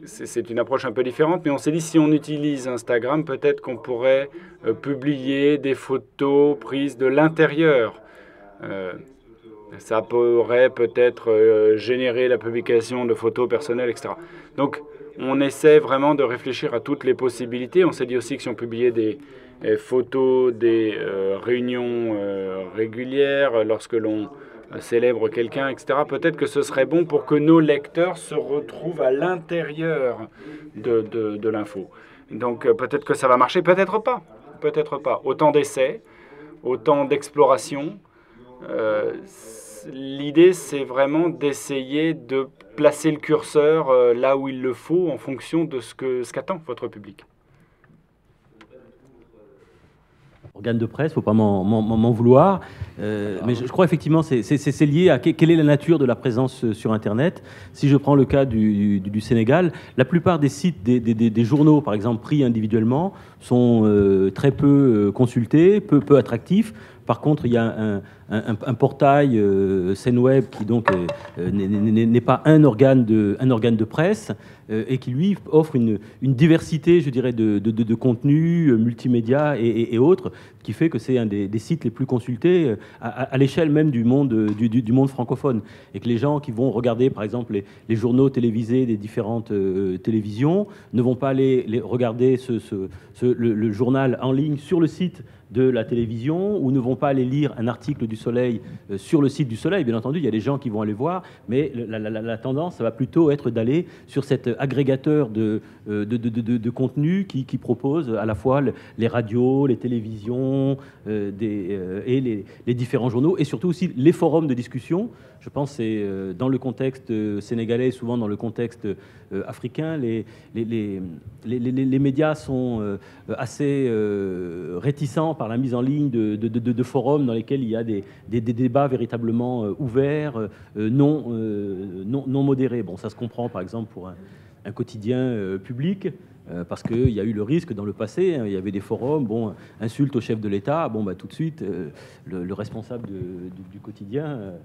C'est une approche un peu différente, mais on s'est dit si on utilise Instagram, peut-être qu'on pourrait euh, publier des photos prises de l'intérieur. Euh, ça pourrait peut-être euh, générer la publication de photos personnelles, et cetera. Donc, on essaie vraiment de réfléchir à toutes les possibilités. On s'est dit aussi que si on publiait des euh, photos des euh, réunions euh, régulières, lorsque l'on... célèbre quelqu'un, et cetera. Peut-être que ce serait bon pour que nos lecteurs se retrouvent à l'intérieur de, de, de l'info. Donc peut-être que ça va marcher, peut-être pas. Peut-être pas. Autant d'essais, autant d'explorations. Euh, L'idée, c'est vraiment d'essayer de placer le curseur euh, là où il le faut en fonction de ce que ce qu'attend votre public. Organe de presse, il ne faut pas m'en vouloir. Euh, mais je, je crois effectivement que c'est lié à que, quelle est la nature de la présence sur Internet. Si je prends le cas du, du, du Sénégal, la plupart des sites, des, des, des journaux, par exemple, pris individuellement, sont euh, très peu consultés, peu, peu attractifs. Par contre, il y a un, un, un portail euh, Seneweb qui donc euh, n'est pas un organe de, un organe de presse euh, et qui lui offre une, une diversité, je dirais, de, de, de contenus, euh, multimédia et, et, et autres, qui fait que c'est un des, des sites les plus consultés euh, à, à l'échelle même du monde, du, du, du monde francophone. Et que les gens qui vont regarder, par exemple, les, les journaux télévisés des différentes euh, télévisions ne vont pas aller les regarder ce, ce, ce, le, le journal en ligne sur le site de la télévision, ou ne vont pas aller lire un article du Soleil euh, sur le site du Soleil. Bien entendu, il y a des gens qui vont aller voir, mais la, la, la, la tendance, ça va plutôt être d'aller sur cet agrégateur de, euh, de, de, de, de contenu qui, qui propose à la fois le, les radios, les télévisions euh, des, euh, et les, les différents journaux, et surtout aussi les forums de discussion. Je pense que euh, dans le contexte euh, sénégalais, souvent dans le contexte euh, africain, les, les, les, les, les, les médias sont euh, assez euh, réticents par la mise en ligne de, de, de, de forums dans lesquels il y a des, des, des débats véritablement euh, ouverts, euh, non, euh, non, non modérés. Bon, ça se comprend, par exemple, pour un, un quotidien euh, public, euh, parce qu'il y a eu le risque dans le passé, hein, il y avait des forums, bon, insulte au chef de l'État, bon, bah, tout de suite, euh, le, le responsable de, du, du quotidien... Euh,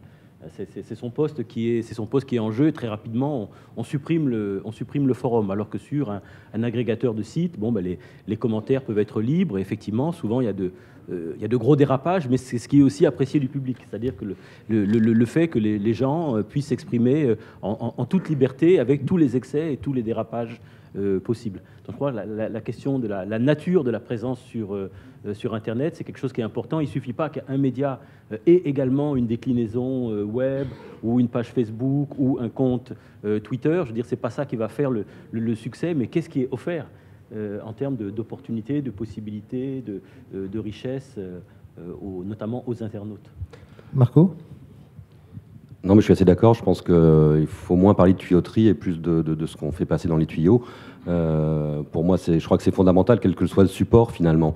C'est son poste qui est, c'est son poste qui est en jeu. Très rapidement, on, on supprime le, on supprime le forum. Alors que sur un, un agrégateur de sites, bon, ben les, les commentaires peuvent être libres. Et effectivement, souvent, il y a de, euh, il y a de gros dérapages, mais c'est ce qui est aussi apprécié du public. C'est-à-dire que le, le, le, le fait que les, les gens puissent s'exprimer en, en, en toute liberté, avec tous les excès et tous les dérapages euh, possible. Donc, je crois que la, la, la question de la, la nature de la présence sur, euh, sur Internet, c'est quelque chose qui est important. Il ne suffit pas qu'un média euh, ait également une déclinaison euh, web ou une page Facebook ou un compte euh, Twitter. Je veux dire, ce n'est pas ça qui va faire le, le, le succès, mais qu'est-ce qui est offert euh, en termes d'opportunités, de, de possibilités, de, euh, de richesses, euh, aux, notamment aux internautes. Marco ? Non, mais je suis assez d'accord. Je pense qu'il faut moins parler de tuyauterie et plus de, de, de ce qu'on fait passer dans les tuyaux. Euh, pour moi, je crois que c'est fondamental, quel que soit le support, finalement.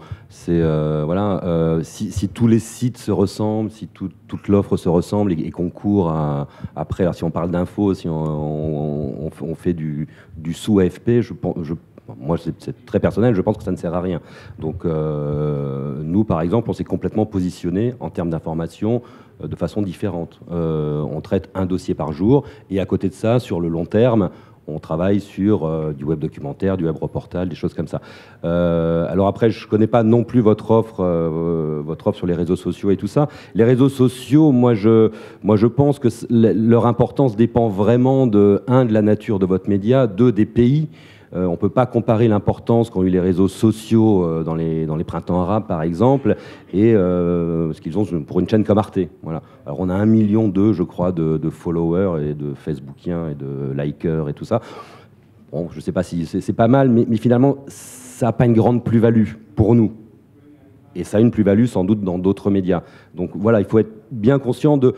Euh, voilà, euh, si, si tous les sites se ressemblent, si tout, toute l'offre se ressemble et, et qu'on court à, après, alors si on parle d'infos, si on, on, on, on fait du, du sous-A F P, je pense... Je, moi, c'est très personnel, je pense que ça ne sert à rien. Donc, euh, nous, par exemple, on s'est complètement positionné en termes d'information euh, de façon différente. Euh, on traite un dossier par jour, et à côté de ça, sur le long terme, on travaille sur euh, du web documentaire, du web reportage, des choses comme ça. Euh, alors après, je ne connais pas non plus votre offre, euh, votre offre sur les réseaux sociaux et tout ça. Les réseaux sociaux, moi, je, moi, je pense que leur importance dépend vraiment de, un, de la nature de votre média, deux, des pays. Euh, on ne peut pas comparer l'importance qu'ont eu les réseaux sociaux euh, dans, les, dans les printemps arabes, par exemple, et euh, ce qu'ils ont pour une chaîne comme Arte. Voilà. Alors, on a un million d'eux, je crois, de, de followers et de Facebookiens et de likers et tout ça. Bon, je ne sais pas si c'est pas mal, mais, mais finalement, ça n'a pas une grande plus-value pour nous. Et ça a une plus-value, sans doute, dans d'autres médias. Donc, voilà, il faut être bien conscient de...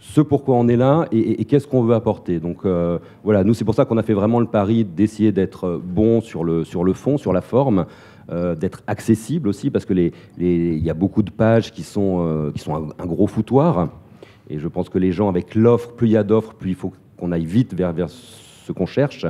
ce pourquoi on est là et, et, et qu'est-ce qu'on veut apporter. Donc euh, voilà, nous c'est pour ça qu'on a fait vraiment le pari d'essayer d'être bon sur le, sur le fond, sur la forme, euh, d'être accessible aussi, parce qu'il les, les, y a beaucoup de pages qui sont, euh, qui sont un, un gros foutoir, et je pense que les gens avec l'offre, plus il y a d'offres, plus il faut qu'on aille vite vers, vers ce qu'on cherche.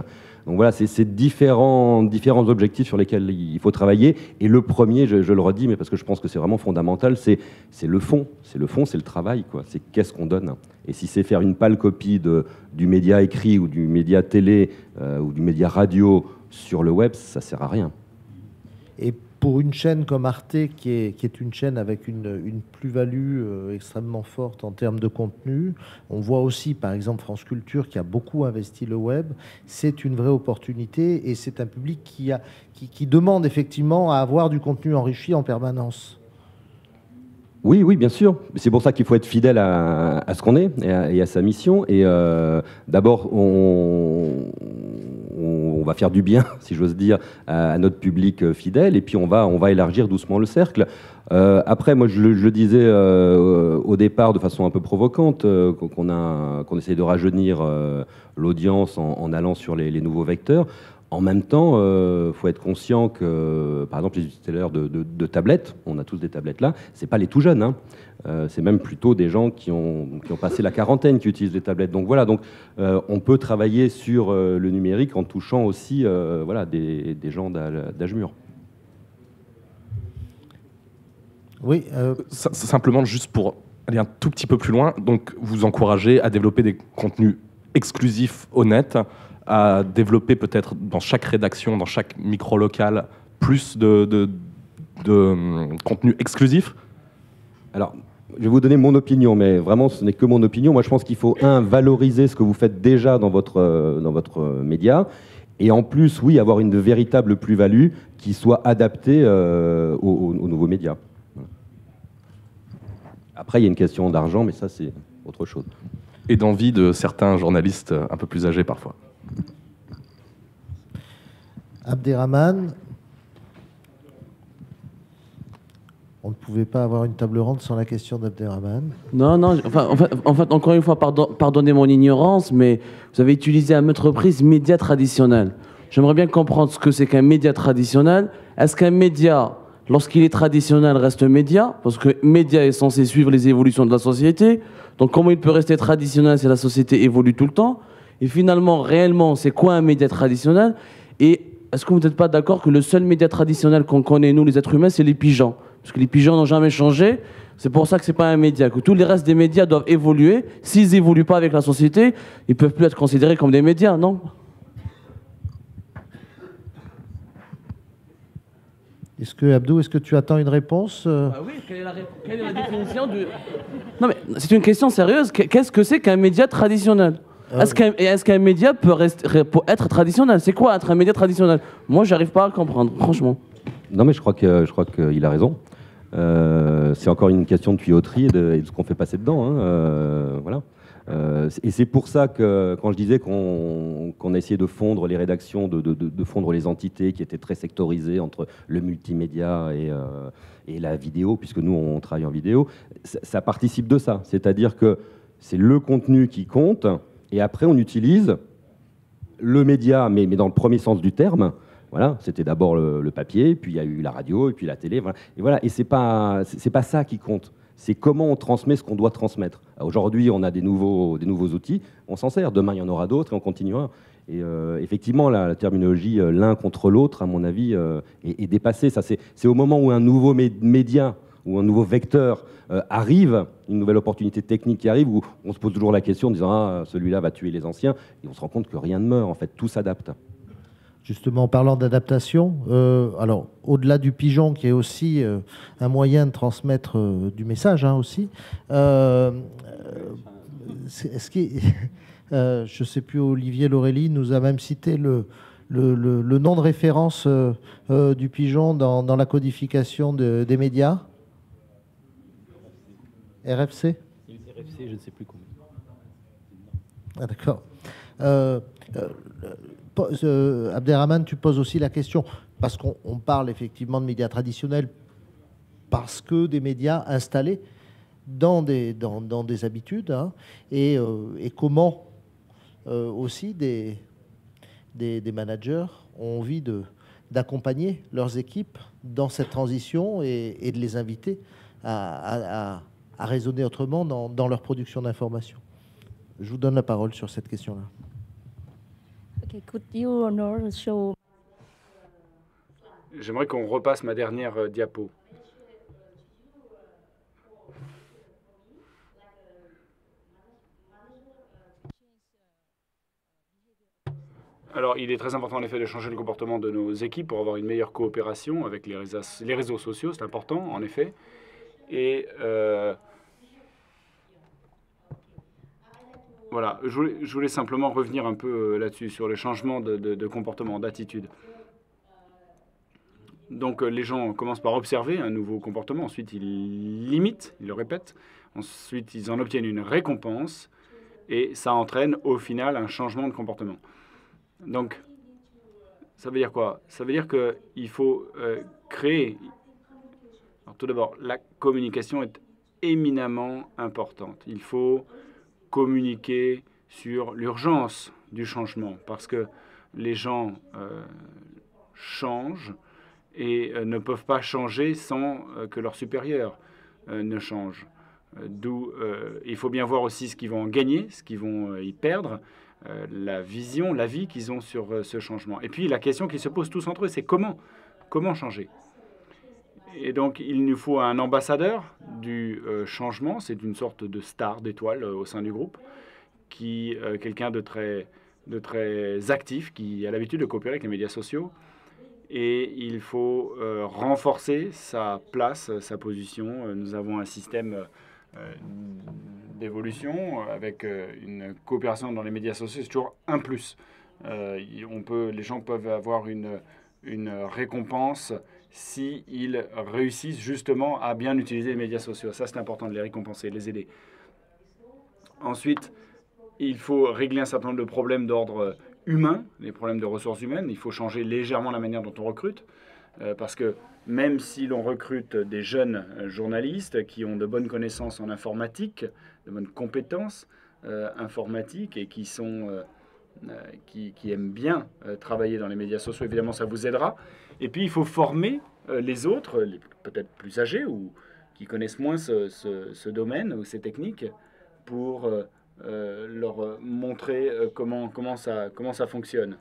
Donc voilà, c'est différents, différents objectifs sur lesquels il faut travailler. Et le premier, je, je le redis, mais parce que je pense que c'est vraiment fondamental, c'est le fond. C'est le fond, c'est le travail, quoi. C'est qu'est-ce qu'on donne. Et si c'est faire une pâle copie de, du média écrit ou du média télé euh, ou du média radio sur le web, ça sert à rien. Et pour une chaîne comme Arte, qui est, qui est une chaîne avec une, une plus-value euh, extrêmement forte en termes de contenu, on voit aussi, par exemple, France Culture, qui a beaucoup investi le web. C'est une vraie opportunité et c'est un public qui, a, qui, qui demande effectivement à avoir du contenu enrichi en permanence. Oui, oui, bien sûr. C'est pour ça qu'il faut être fidèle à, à ce qu'on est et à, et à sa mission. Et euh, d'abord, on... on va faire du bien, si j'ose dire, à notre public fidèle, et puis on va, on va élargir doucement le cercle. Euh, après, moi, je le disais euh, au départ, de façon un peu provocante, euh, qu'on a, qu'on essaye de rajeunir euh, l'audience en, en allant sur les, les nouveaux vecteurs. En même temps, il euh, faut être conscient que, par exemple, les utilisateurs de, de, de tablettes, on a tous des tablettes là, c'est pas les tout jeunes, hein. Euh, c'est même plutôt des gens qui ont, qui ont passé la quarantaine qui utilisent les tablettes. Donc voilà, donc, euh, on peut travailler sur euh, le numérique en touchant aussi euh, voilà, des, des gens d'âge mûr. Oui, euh... simplement, juste pour aller un tout petit peu plus loin, donc vous encouragez à développer des contenus exclusifs, honnêtes, à développer peut-être dans chaque rédaction, dans chaque micro-local, plus de, de, de contenu exclusif. Alors, je vais vous donner mon opinion, mais vraiment, ce n'est que mon opinion. Moi, je pense qu'il faut, un, valoriser ce que vous faites déjà dans votre, dans votre média, et en plus, oui, avoir une véritable plus-value qui soit adaptée euh, aux, aux nouveaux médias. Après, il y a une question d'argent, mais ça, c'est autre chose. Et d'envie de certains journalistes un peu plus âgés, parfois. Abderrahmane, on ne pouvait pas avoir une table ronde sans la question d'Abderrahmane. Non, non, enfin, en, fait, en fait, encore une fois, pardon, pardonnez mon ignorance, mais vous avez utilisé à maintes reprises média traditionnel. J'aimerais bien comprendre ce que c'est qu'un média traditionnel. Est-ce qu'un média, lorsqu'il est traditionnel, reste média? Parce que média est censé suivre les évolutions de la société. Donc comment il peut rester traditionnel si la société évolue tout le temps? Et finalement, réellement, c'est quoi un média traditionnel? Et est-ce que vous n'êtes pas d'accord que le seul média traditionnel qu'on connaît, nous, les êtres humains, c'est les pigeons? Parce que les pigeons n'ont jamais changé, c'est pour ça que ce n'est pas un média, que tous les restes des médias doivent évoluer. S'ils n'évoluent pas avec la société, ils ne peuvent plus être considérés comme des médias, non? Est-ce que, Abdou, est-ce que tu attends une réponse? Bah oui, quelle est la, quelle est la définition du... Non mais c'est une question sérieuse, qu'est-ce que c'est qu'un média traditionnel? Ah, est-ce oui. qu'un est qu média peut, rester, peut être traditionnel? C'est quoi être un média traditionnel? Moi, j'arrive pas à le comprendre, franchement. Non, mais je crois qu'il a raison. Euh, c'est encore une question de tuyauterie et de, et de ce qu'on fait passer dedans. Hein. Euh, voilà. Euh, et c'est pour ça que, quand je disais qu'on qu'on a essayé de fondre les rédactions, de, de, de fondre les entités qui étaient très sectorisées entre le multimédia et, euh, et la vidéo, puisque nous, on travaille en vidéo, ça, ça participe de ça. C'est-à-dire que c'est le contenu qui compte, et après, on utilise le média, mais, mais dans le premier sens du terme. Voilà, c'était d'abord le, le papier, puis il y a eu la radio, et puis la télé. Voilà. Et voilà, et c'est pas, c'est pas ça qui compte. C'est comment on transmet ce qu'on doit transmettre. Aujourd'hui, on a des nouveaux, des nouveaux outils, on s'en sert. Demain, il y en aura d'autres et on continuera. Et euh, effectivement, la, la terminologie euh, l'un contre l'autre, à mon avis, euh, est, est dépassée. Ça, c'est, c'est au moment où un nouveau média, où un nouveau vecteur euh, arrive, une nouvelle opportunité technique qui arrive, où on se pose toujours la question en disant « Ah, celui-là va tuer les anciens », et on se rend compte que rien ne meurt, en fait, tout s'adapte. Justement, en parlant d'adaptation, euh, alors au-delà du pigeon qui est aussi euh, un moyen de transmettre euh, du message, hein, aussi. Euh, est-ce que, euh, je ne sais plus, Olivier Laurelli nous a même cité le, le, le, le nom de référence euh, euh, du pigeon dans, dans la codification de, des médias. R F C. R F C, je ne sais plus comment. Ah d'accord. Euh, euh, Euh, Abderrahmane, tu poses aussi la question, parce qu'on parle effectivement de médias traditionnels, parce que des médias installés dans des, dans, dans des habitudes, hein, et, euh, et comment euh, aussi des, des, des managers ont envie de, d'accompagner leurs équipes dans cette transition et, et de les inviter à, à, à, à raisonner autrement dans, dans leur production d'informations. Je vous donne la parole sur cette question-là. J'aimerais qu'on repasse ma dernière diapo. Alors, il est très important en effet de changer le comportement de nos équipes pour avoir une meilleure coopération avec les réseaux, les réseaux sociaux, c'est important en effet. Et euh, voilà, je voulais, je voulais simplement revenir un peu là-dessus, sur les changements de, de, de comportement, d'attitude. Donc les gens commencent par observer un nouveau comportement, ensuite ils l'imitent, ils le répètent, ensuite ils en obtiennent une récompense, et ça entraîne au final un changement de comportement. Donc, ça veut dire quoi? Ça veut dire qu'il faut euh, créer... Alors, tout d'abord, la communication est éminemment importante. Il faut... communiquer sur l'urgence du changement, parce que les gens euh, changent et euh, ne peuvent pas changer sans euh, que leurs supérieurs euh, ne changent. Euh, D'où euh, il faut bien voir aussi ce qu'ils vont en gagner, ce qu'ils vont euh, y perdre, euh, la vision, la vie qu'ils ont sur euh, ce changement. Et puis la question qu'ils se posent tous entre eux, c'est comment, comment changer ? Et donc, il nous faut un ambassadeur du euh, changement. C'est une sorte de star, d'étoile euh, au sein du groupe, qui euh, quelqu'un de très, de très actif, qui a l'habitude de coopérer avec les médias sociaux. Et il faut euh, renforcer sa place, sa position. Nous avons un système euh, d'évolution avec euh, une coopération dans les médias sociaux. C'est toujours un plus. Euh, on peut, les gens peuvent avoir une, une récompense s'ils réussissent justement à bien utiliser les médias sociaux. Ça, c'est important de les récompenser, de les aider. Ensuite, il faut régler un certain nombre de problèmes d'ordre humain, les problèmes de ressources humaines. Il faut changer légèrement la manière dont on recrute, euh, parce que même si l'on recrute des jeunes journalistes qui ont de bonnes connaissances en informatique, de bonnes compétences euh, informatiques et qui sont... Euh, Qui, qui aiment bien euh, travailler dans les médias sociaux, évidemment, ça vous aidera. Et puis, il faut former euh, les autres, les peut-être plus âgés ou qui connaissent moins ce, ce, ce domaine ou ces techniques, pour euh, euh, leur montrer euh, comment, comment, ça, comment ça fonctionne.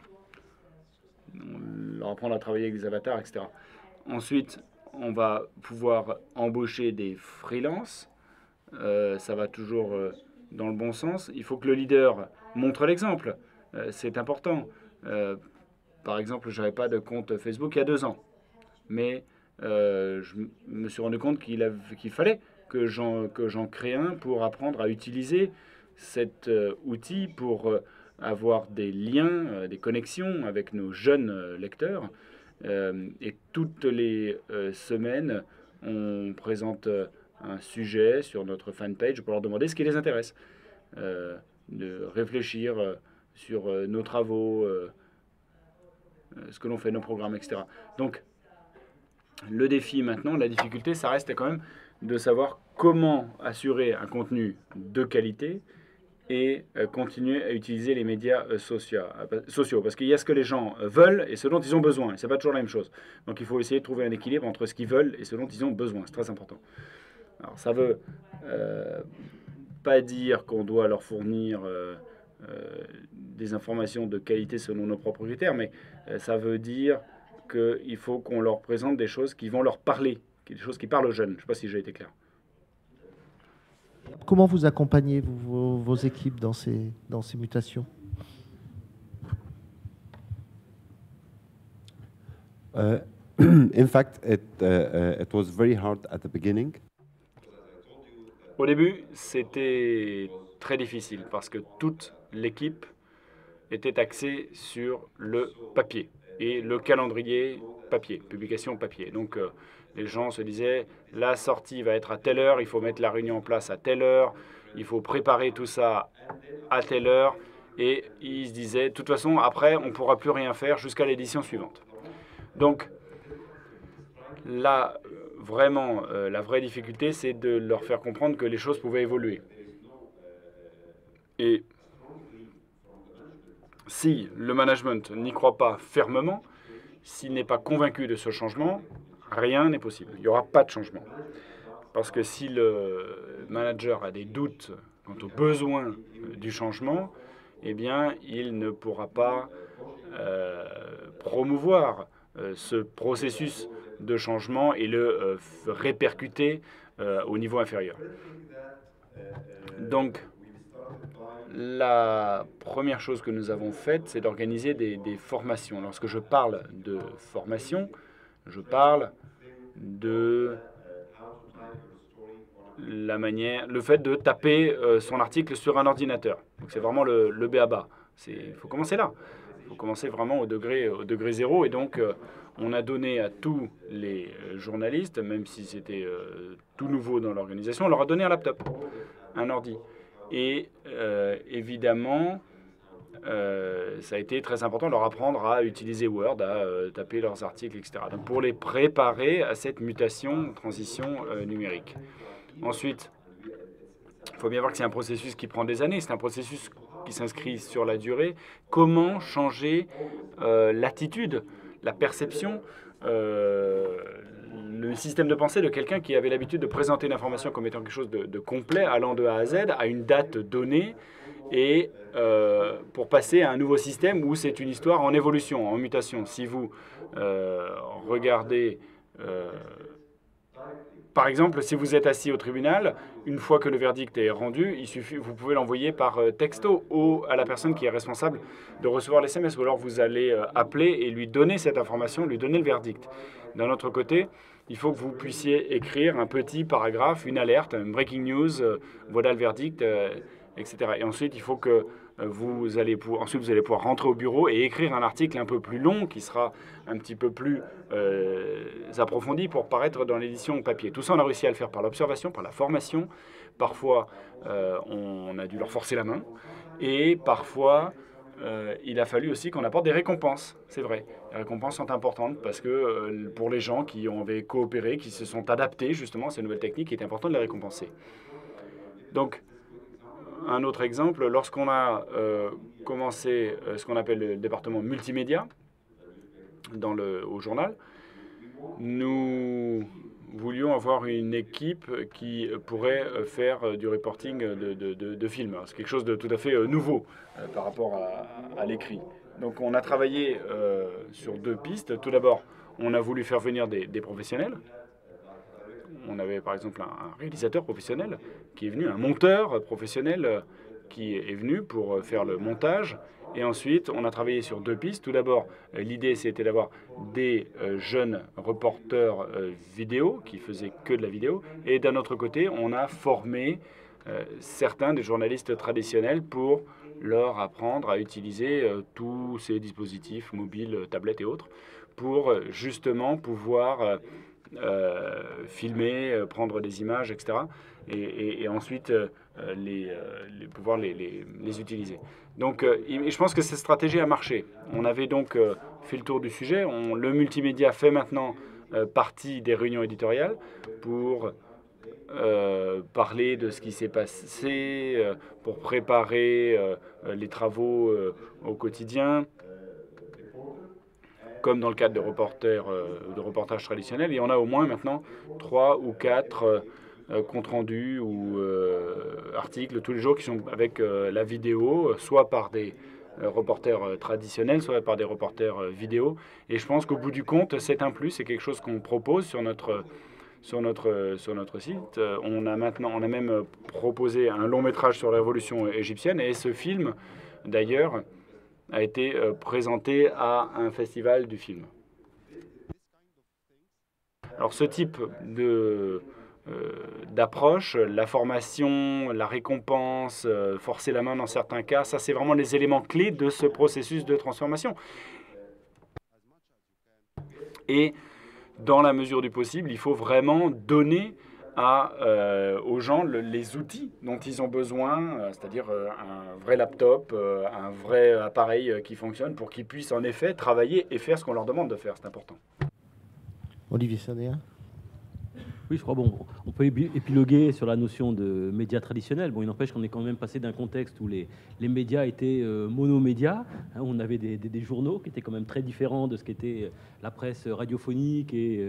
On leur apprendre à travailler avec des avatars, et cetera. Ensuite, on va pouvoir embaucher des freelances. Euh, ça va toujours euh, dans le bon sens. Il faut que le leader montre l'exemple. C'est important. Euh, par exemple, je n'avais pas de compte Facebook il y a deux ans. Mais euh, je me suis rendu compte qu'il qu'il fallait que j'en crée un pour apprendre à utiliser cet euh, outil pour euh, avoir des liens, euh, des connexions avec nos jeunes euh, lecteurs. Euh, et toutes les euh, semaines, on présente euh, un sujet sur notre fanpage pour leur demander ce qui les intéresse, euh, de réfléchir euh, sur euh, nos travaux, euh, ce que l'on fait, nos programmes, et cetera. Donc, le défi maintenant, la difficulté, ça reste quand même de savoir comment assurer un contenu de qualité et euh, continuer à utiliser les médias euh, sociaux, euh, sociaux. Parce qu'il y a ce que les gens euh, veulent et ce dont ils ont besoin. Ce n'est pas toujours la même chose. Donc, il faut essayer de trouver un équilibre entre ce qu'ils veulent et ce dont ils ont besoin. C'est très important. Alors, ça ne veut euh, pas dire qu'on doit leur fournir euh, euh, des informations de qualité selon nos propres critères, mais euh, ça veut dire qu'il faut qu'on leur présente des choses qui vont leur parler, des choses qui parlent aux jeunes. Je ne sais pas si j'ai été clair. Comment vous accompagnez vous, vos, vos équipes dans ces, dans ces mutations? uh, In fact, it, uh, it was very hard at the beginning. Au début, c'était très difficile parce que toute l'équipe était axée sur le papier et le calendrier papier, publication papier. Donc, euh, les gens se disaient, la sortie va être à telle heure, il faut mettre la réunion en place à telle heure, il faut préparer tout ça à telle heure. Et ils se disaient, de toute façon, après, on ne pourra plus rien faire jusqu'à l'édition suivante. Donc, là, vraiment, euh, la vraie difficulté, c'est de leur faire comprendre que les choses pouvaient évoluer. Et si le management n'y croit pas fermement, s'il n'est pas convaincu de ce changement, rien n'est possible. Il n'y aura pas de changement. Parce que si le manager a des doutes quant aux besoins du changement, eh bien, il ne pourra pas euh, promouvoir euh, ce processus de changement et le euh, répercuter euh, au niveau inférieur. Donc, la première chose que nous avons faite, c'est d'organiser des, des formations. Lorsque je parle de formation, je parle de la manière, le fait de taper euh, son article sur un ordinateur. Donc, c'est vraiment le, le B A B A. Il faut commencer là. Il faut commencer vraiment au degré, au degré zéro. Et donc, euh, on a donné à tous les journalistes, même si c'était euh, tout nouveau dans l'organisation, on leur a donné un laptop, un ordi. Et euh, évidemment, euh, ça a été très important de leur apprendre à utiliser Word, à euh, taper leurs articles, et cetera. Donc, pour les préparer à cette mutation, transition euh, numérique. Ensuite, il faut bien voir que c'est un processus qui prend des années, c'est un processus qui s'inscrit sur la durée. Comment changer euh, l'attitude, la perception, euh, le système de pensée de quelqu'un qui avait l'habitude de présenter l'information comme étant quelque chose de, de complet, allant de A à Z, à une date donnée, et euh, pour passer à un nouveau système où c'est une histoire en évolution, en mutation. Si vous euh, regardez... Euh, Par exemple, si vous êtes assis au tribunal, une fois que le verdict est rendu, il suffit, vous pouvez l'envoyer par texto ou à la personne qui est responsable de recevoir les S M S, ou alors vous allez appeler et lui donner cette information, lui donner le verdict. D'un autre côté, il faut que vous puissiez écrire un petit paragraphe, une alerte, une breaking news, euh, voilà le verdict, euh, et cetera. Et ensuite, il faut que vous allez pour, ensuite vous allez pouvoir rentrer au bureau et écrire un article un peu plus long qui sera un petit peu plus euh, approfondi pour paraître dans l'édition papier. Tout ça, on a réussi à le faire par l'observation, par la formation. Parfois, euh, on a dû leur forcer la main. Et parfois, euh, il a fallu aussi qu'on apporte des récompenses. C'est vrai, les récompenses sont importantes parce que euh, pour les gens qui ont coopéré, qui se sont adaptés justement à ces nouvelles techniques, il est important de les récompenser. Donc, un autre exemple, lorsqu'on a euh, commencé euh, ce qu'on appelle le département multimédia dans le, au journal, nous voulions avoir une équipe qui pourrait faire du reporting de, de, de, de films. C'est quelque chose de tout à fait nouveau euh, par rapport à, à l'écrit. Donc on a travaillé euh, sur deux pistes. Tout d'abord, on a voulu faire venir des, des professionnels. On avait par exemple un réalisateur professionnel qui est venu, un monteur professionnel qui est venu pour faire le montage. Et ensuite, on a travaillé sur deux pistes. Tout d'abord, l'idée, c'était d'avoir des jeunes reporters vidéo qui faisaient que de la vidéo. Et d'un autre côté, on a formé euh, certains des journalistes traditionnels pour leur apprendre à utiliser euh, tous ces dispositifs mobiles, tablettes et autres, pour justement pouvoir euh, euh, filmer, euh, prendre des images, et cetera. Et, et, et ensuite euh, les, euh, les, pouvoir les, les, les utiliser. Donc euh, et je pense que cette stratégie a marché. On avait donc euh, fait le tour du sujet. On, le multimédia fait maintenant euh, partie des réunions éditoriales pour euh, parler de ce qui s'est passé, euh, pour préparer euh, les travaux euh, au quotidien, comme dans le cadre de, reporter, euh, de reportages traditionnels. Et on a au moins maintenant trois ou quatre euh, comptes rendus ou euh, articles tous les jours qui sont avec euh, la vidéo, soit par des euh, reporters euh, traditionnels, soit par des reporters euh, vidéo. Et je pense qu'au bout du compte, c'est un plus, c'est quelque chose qu'on propose sur notre, sur, notre, sur notre site. On a, maintenant, on a même proposé un long métrage sur la révolution égyptienne, et ce film, d'ailleurs, a été présenté à un festival du film. Alors ce type de euh, d'approche, la formation, la récompense, euh, forcer la main dans certains cas, ça c'est vraiment les éléments clés de ce processus de transformation. Et dans la mesure du possible, il faut vraiment donner à, euh, aux gens le, les outils dont ils ont besoin, euh, c'est-à-dire euh, un vrai laptop, euh, un vrai appareil euh, qui fonctionne pour qu'ils puissent en effet travailler et faire ce qu'on leur demande de faire. C'est important. Olivier Sagna. Oui, je crois bon, on peut épiloguer sur la notion de médias traditionnels. Bon, il n'empêche qu'on est quand même passé d'un contexte où les, les médias étaient euh, monomédias. Hein, on avait des, des, des journaux qui étaient quand même très différents de ce qu'était la presse radiophonique et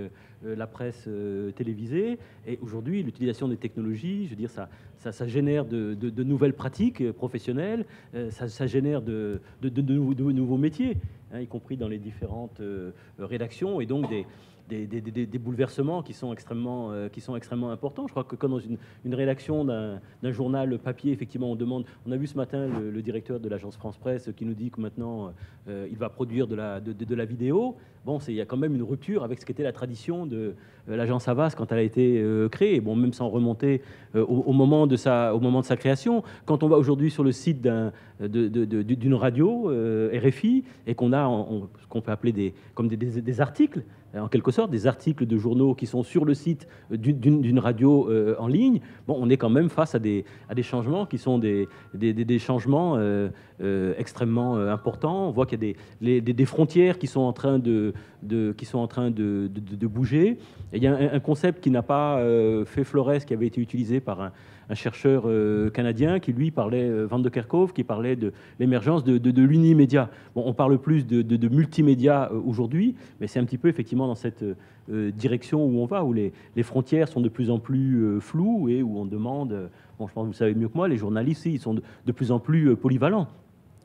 euh, la presse euh, télévisée. Et aujourd'hui, l'utilisation des technologies, je veux dire, ça, ça, ça génère de, de, de nouvelles pratiques professionnelles, euh, ça, ça génère de, de, de, de, nouveaux, de nouveaux métiers, hein, y compris dans les différentes euh, rédactions et donc des... Des, des, des, des bouleversements qui sont extrêmement, euh, qui sont extrêmement importants. Je crois que comme dans une, une rédaction d'un un journal papier, effectivement, on demande... On a vu ce matin le, le directeur de l'agence France Presse qui nous dit que maintenant, euh, il va produire de la, de, de, de la vidéo. Bon, il y a quand même une rupture avec ce qu'était la tradition de euh, l'agence Havas quand elle a été euh, créée. Bon, même sans remonter euh, au, au, moment de sa, au moment de sa création. Quand on va aujourd'hui sur le site d'un, de, de, de, d'une radio, euh, R F I, et qu'on a on, ce qu'on peut appeler des, comme des, des, des articles, en quelque sorte, des articles de journaux qui sont sur le site d'une radio euh, en ligne, bon, on est quand même face à des, à des changements qui sont des, des, des, des changements euh, euh, extrêmement euh, importants. On voit qu'il y a des, les, des, des frontières qui sont en train de, de, qui sont en train de, de, de bouger. Et il y a un, un concept qui n'a pas euh, fait florès, qui avait été utilisé par un, un chercheur euh, canadien qui, lui, parlait, euh, Van de Kerkhove, qui parlait de l'émergence de, de, de l'unimédia. Bon, on parle plus de, de, de multimédia euh, aujourd'hui, mais c'est un petit peu, effectivement, dans cette euh, direction où on va, où les, les frontières sont de plus en plus euh, floues et où on demande... Euh, bon, je pense que vous savez mieux que moi, les journalistes, ils sont de, de plus en plus euh, polyvalents.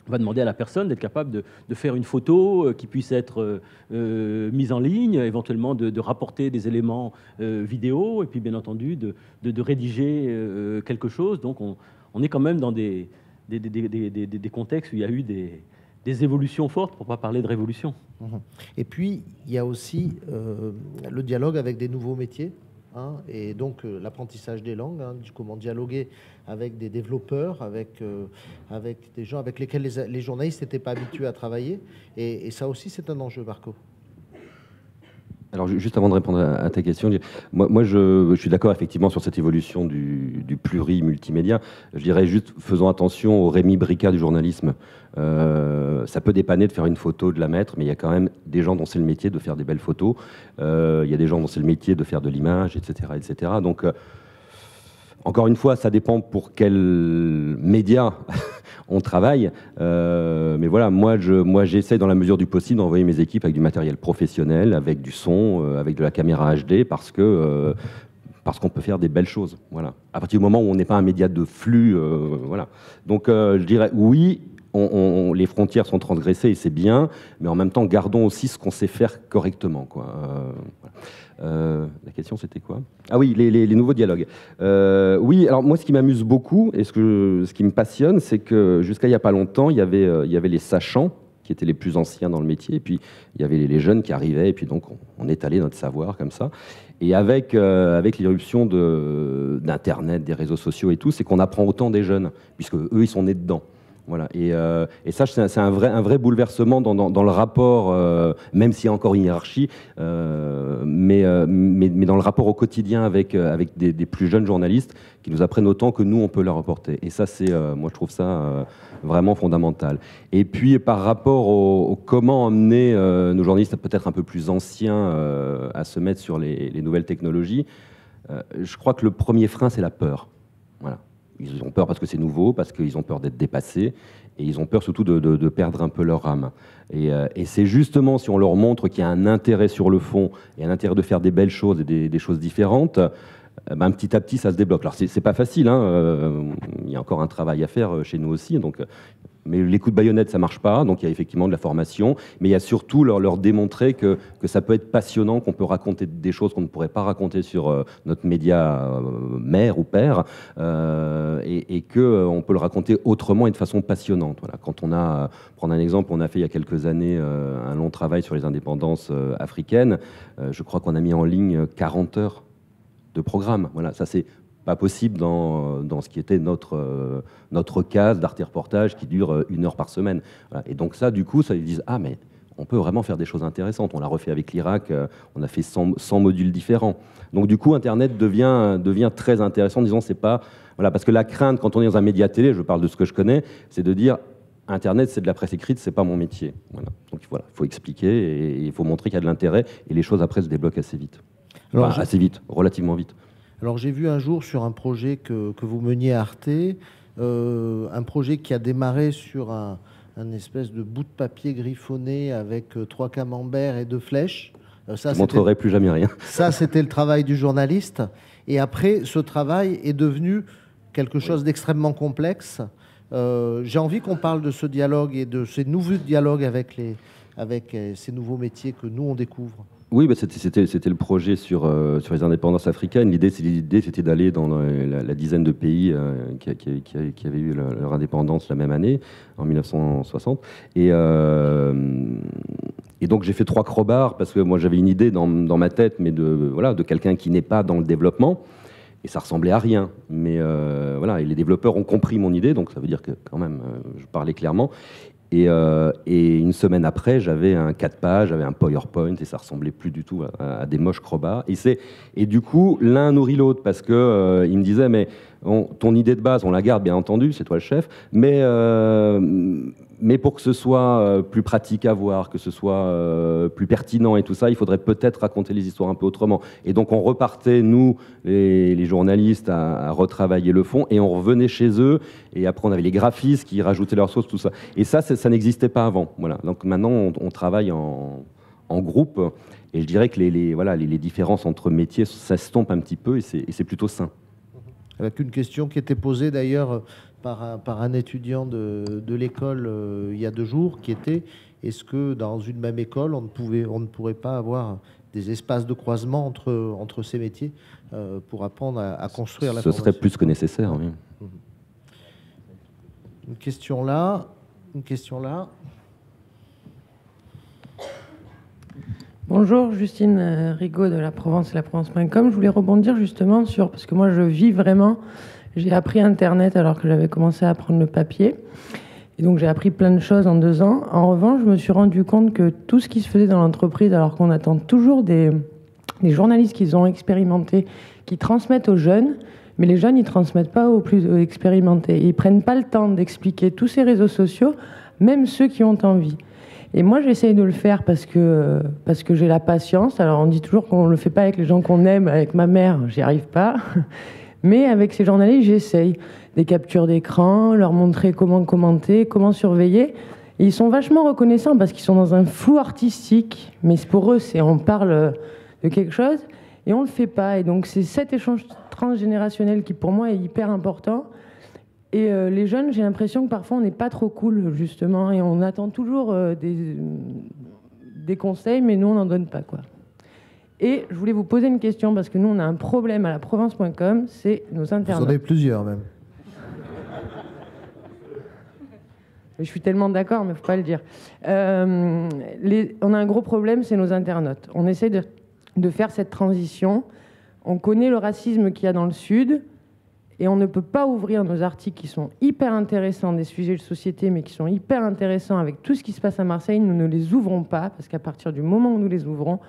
On va demander à la personne d'être capable de, de faire une photo qui puisse être euh, mise en ligne, éventuellement de, de rapporter des éléments euh, vidéo, et puis bien entendu de, de, de rédiger euh, quelque chose. Donc on, on est quand même dans des, des, des, des, des, des contextes où il y a eu des, des évolutions fortes, pour ne pas parler de révolution. Et puis il y a aussi euh, le dialogue avec des nouveaux métiers. Hein, et donc euh, l'apprentissage des langues, hein, comment dialoguer avec des développeurs, avec, euh, avec des gens avec lesquels les, les journalistes n'étaient pas habitués à travailler. Et, et ça aussi, c'est un enjeu, Marco. Alors juste avant de répondre à, à ta question, moi, moi je, je suis d'accord effectivement sur cette évolution du, du pluri-multimédia. Je dirais juste faisons attention au Rémi Bricard du journalisme. Euh, ça peut dépanner de faire une photo, de la mettre, mais il y a quand même des gens dont c'est le métier de faire des belles photos, euh, il y a des gens dont c'est le métier de faire de l'image, et cetera, et cetera. Donc, euh, encore une fois, ça dépend pour quel média on travaille. Euh, mais voilà, moi, je, moi, j'essaie dans la mesure du possible d'envoyer mes équipes avec du matériel professionnel, avec du son, euh, avec de la caméra H D, parce que... Euh, parce qu'on peut faire des belles choses, voilà. À partir du moment où on n'est pas un média de flux, euh, voilà. Donc, euh, je dirais, oui, on, on, les frontières sont transgressées, et c'est bien, mais en même temps, gardons aussi ce qu'on sait faire correctement, quoi. Euh, voilà. Euh, la question, c'était quoi? Ah oui, les, les, les nouveaux dialogues. Euh, oui, alors moi, ce qui m'amuse beaucoup, et ce, que je, ce qui me passionne, c'est que jusqu'à il n'y a pas longtemps, il y avait, euh, il y avait les sachants, qui étaient les plus anciens dans le métier, et puis il y avait les jeunes qui arrivaient, et puis donc on, on étalait notre savoir comme ça. Et avec, euh, avec l'irruption d'Internet, de, des réseaux sociaux et tout, c'est qu'on apprend autant des jeunes, puisque eux, ils sont nés dedans. Voilà. Et, euh, et ça, c'est un, un, vrai, un vrai bouleversement dans, dans, dans le rapport, euh, même s'il y a encore une hiérarchie, euh, mais, euh, mais, mais dans le rapport au quotidien avec, avec des, des plus jeunes journalistes qui nous apprennent autant que nous, on peut leur apporter. Et ça, c'est, euh, moi, je trouve ça euh, vraiment fondamental. Et puis, par rapport au, au comment emmener euh, nos journalistes peut-être un peu plus anciens euh, à se mettre sur les, les nouvelles technologies, euh, je crois que le premier frein, c'est la peur. Voilà. Ils ont peur parce que c'est nouveau, parce qu'ils ont peur d'être dépassés, et ils ont peur surtout de, de, de perdre un peu leur âme. Et, euh, et c'est justement si on leur montre qu'il y a un intérêt sur le fond, et un intérêt de faire des belles choses, et des, des choses différentes, euh, ben, petit à petit ça se débloque. Alors c'est pas facile, hein, euh, il y a encore un travail à faire chez nous aussi, donc, mais les coups de baïonnette ça marche pas, donc il y a effectivement de la formation, mais il y a surtout leur, leur démontrer que, que ça peut être passionnant, qu'on peut raconter des choses qu'on ne pourrait pas raconter sur euh, notre média euh, mère ou père, euh, et, et qu'on euh, peut le raconter autrement et de façon passionnante. Voilà. Quand on a, euh, prendre un exemple, on a fait il y a quelques années euh, un long travail sur les indépendances euh, africaines, euh, je crois qu'on a mis en ligne quarante heures de programme. Voilà, ça c'est pas possible dans, dans ce qui était notre, euh, notre case d'Arte Reportage qui dure une heure par semaine. Voilà. Et donc ça, du coup, ça, ils disent « Ah, mais on peut vraiment faire des choses intéressantes. » On l'a refait avec l'Irak, euh, on a fait cent modules différents. Donc du coup, Internet devient, devient très intéressant, disons, c'est pas... Voilà, parce que la crainte, quand on est dans un média télé, je parle de ce que je connais, c'est de dire « Internet, c'est de la presse écrite, c'est pas mon métier. » Voilà. Donc voilà, il faut expliquer et il faut montrer qu'il y a de l'intérêt et les choses après se débloquent assez vite. Alors, enfin, assez vite, relativement vite. Alors j'ai vu un jour sur un projet que, que vous meniez à Arte, euh, un projet qui a démarré sur un, un espèce de bout de papier griffonné avec euh, trois camemberts et deux flèches. Euh, ça, je ne montrerai plus jamais rien. Ça, c'était le travail du journaliste. Et après, ce travail est devenu quelque chose oui. d'extrêmement complexe. Euh, j'ai envie qu'on parle de ce dialogue et de ces nouveaux dialogues avec, les, avec euh, ces nouveaux métiers que nous, on découvre. Oui, bah c'était le projet sur, euh, sur les indépendances africaines. L'idée, c'était d'aller dans la, la, la dizaine de pays euh, qui, qui, qui, qui avaient eu leur, leur indépendance la même année, en mille neuf cent soixante. Et, euh, et donc, j'ai fait trois crobards, parce que moi, j'avais une idée dans, dans ma tête, mais de, voilà, de quelqu'un qui n'est pas dans le développement. Et ça ressemblait à rien. Mais euh, voilà, et les développeurs ont compris mon idée, donc ça veut dire que, quand même, je parlais clairement. Et, euh, et une semaine après, j'avais un quatre pages, j'avais un PowerPoint, et ça ressemblait plus du tout à, à des moches crobards. Et, et du coup, l'un nourrit l'autre, parce qu'il euh, me disait, mais on, ton idée de base, on la garde, bien entendu, c'est toi le chef, mais, euh, mais pour que ce soit euh, plus pratique à voir, que ce soit euh, plus pertinent et tout ça, il faudrait peut-être raconter les histoires un peu autrement. Et donc on repartait, nous, les, les journalistes, à, à retravailler le fond, et on revenait chez eux, et après on avait les graphistes qui rajoutaient leur sauce, tout ça. Et ça, c'est ça n'existait pas avant. Voilà. Donc maintenant, on, on travaille en, en groupe, et je dirais que les, les, voilà, les, les différences entre métiers s'estompent un petit peu, et c'est plutôt sain. Avec une question qui était posée d'ailleurs par un, par un étudiant de, de l'école euh, il y a deux jours, qui était, est-ce que dans une même école, on ne, pouvait, on ne pourrait pas avoir des espaces de croisement entre, entre ces métiers euh, pour apprendre à, à construire la formation ? Ce serait plus que nécessaire, oui. Une question là... Une question là. Bonjour, Justine Rigaud de La Provence et la provence point com. Je voulais rebondir justement sur, parce que moi je vis vraiment, j'ai appris Internet alors que j'avais commencé à apprendre le papier. Et donc j'ai appris plein de choses en deux ans. En revanche, je me suis rendu compte que tout ce qui se faisait dans l'entreprise, alors qu'on attend toujours des, des journalistes qui ont expérimenté, qui transmettent aux jeunes, mais les jeunes, ils ne transmettent pas aux plus expérimentés. Ils ne prennent pas le temps d'expliquer tous ces réseaux sociaux, même ceux qui ont envie. Et moi, j'essaye de le faire parce que, parce que j'ai la patience. Alors, on dit toujours qu'on ne le fait pas avec les gens qu'on aime. Avec ma mère, j'y arrive pas. Mais avec ces journalistes, j'essaye. Des captures d'écran, leur montrer comment commenter, comment surveiller. Et ils sont vachement reconnaissants parce qu'ils sont dans un flou artistique. Mais pour eux, c'est on parle de quelque chose et on ne le fait pas. Et donc, c'est cet échange transgénérationnel qui pour moi est hyper important et euh, les jeunes, j'ai l'impression que parfois on n'est pas trop cool justement et on attend toujours euh, des, euh, des conseils mais nous on n'en donne pas quoi. Et je voulais vous poser une question parce que nous on a un problème à la provence point com, c'est nos internautes. Vous en avez plusieurs même. Je suis tellement d'accord, mais il ne faut pas le dire. Euh, les, on a un gros problème, c'est nos internautes. On essaie de, de faire cette transition. On connaît le racisme qu'il y a dans le Sud et on ne peut pas ouvrir nos articles qui sont hyper intéressants, des sujets de société, mais qui sont hyper intéressants avec tout ce qui se passe à Marseille. Nous ne les ouvrons pas parce qu'à partir du moment où nous les ouvrons,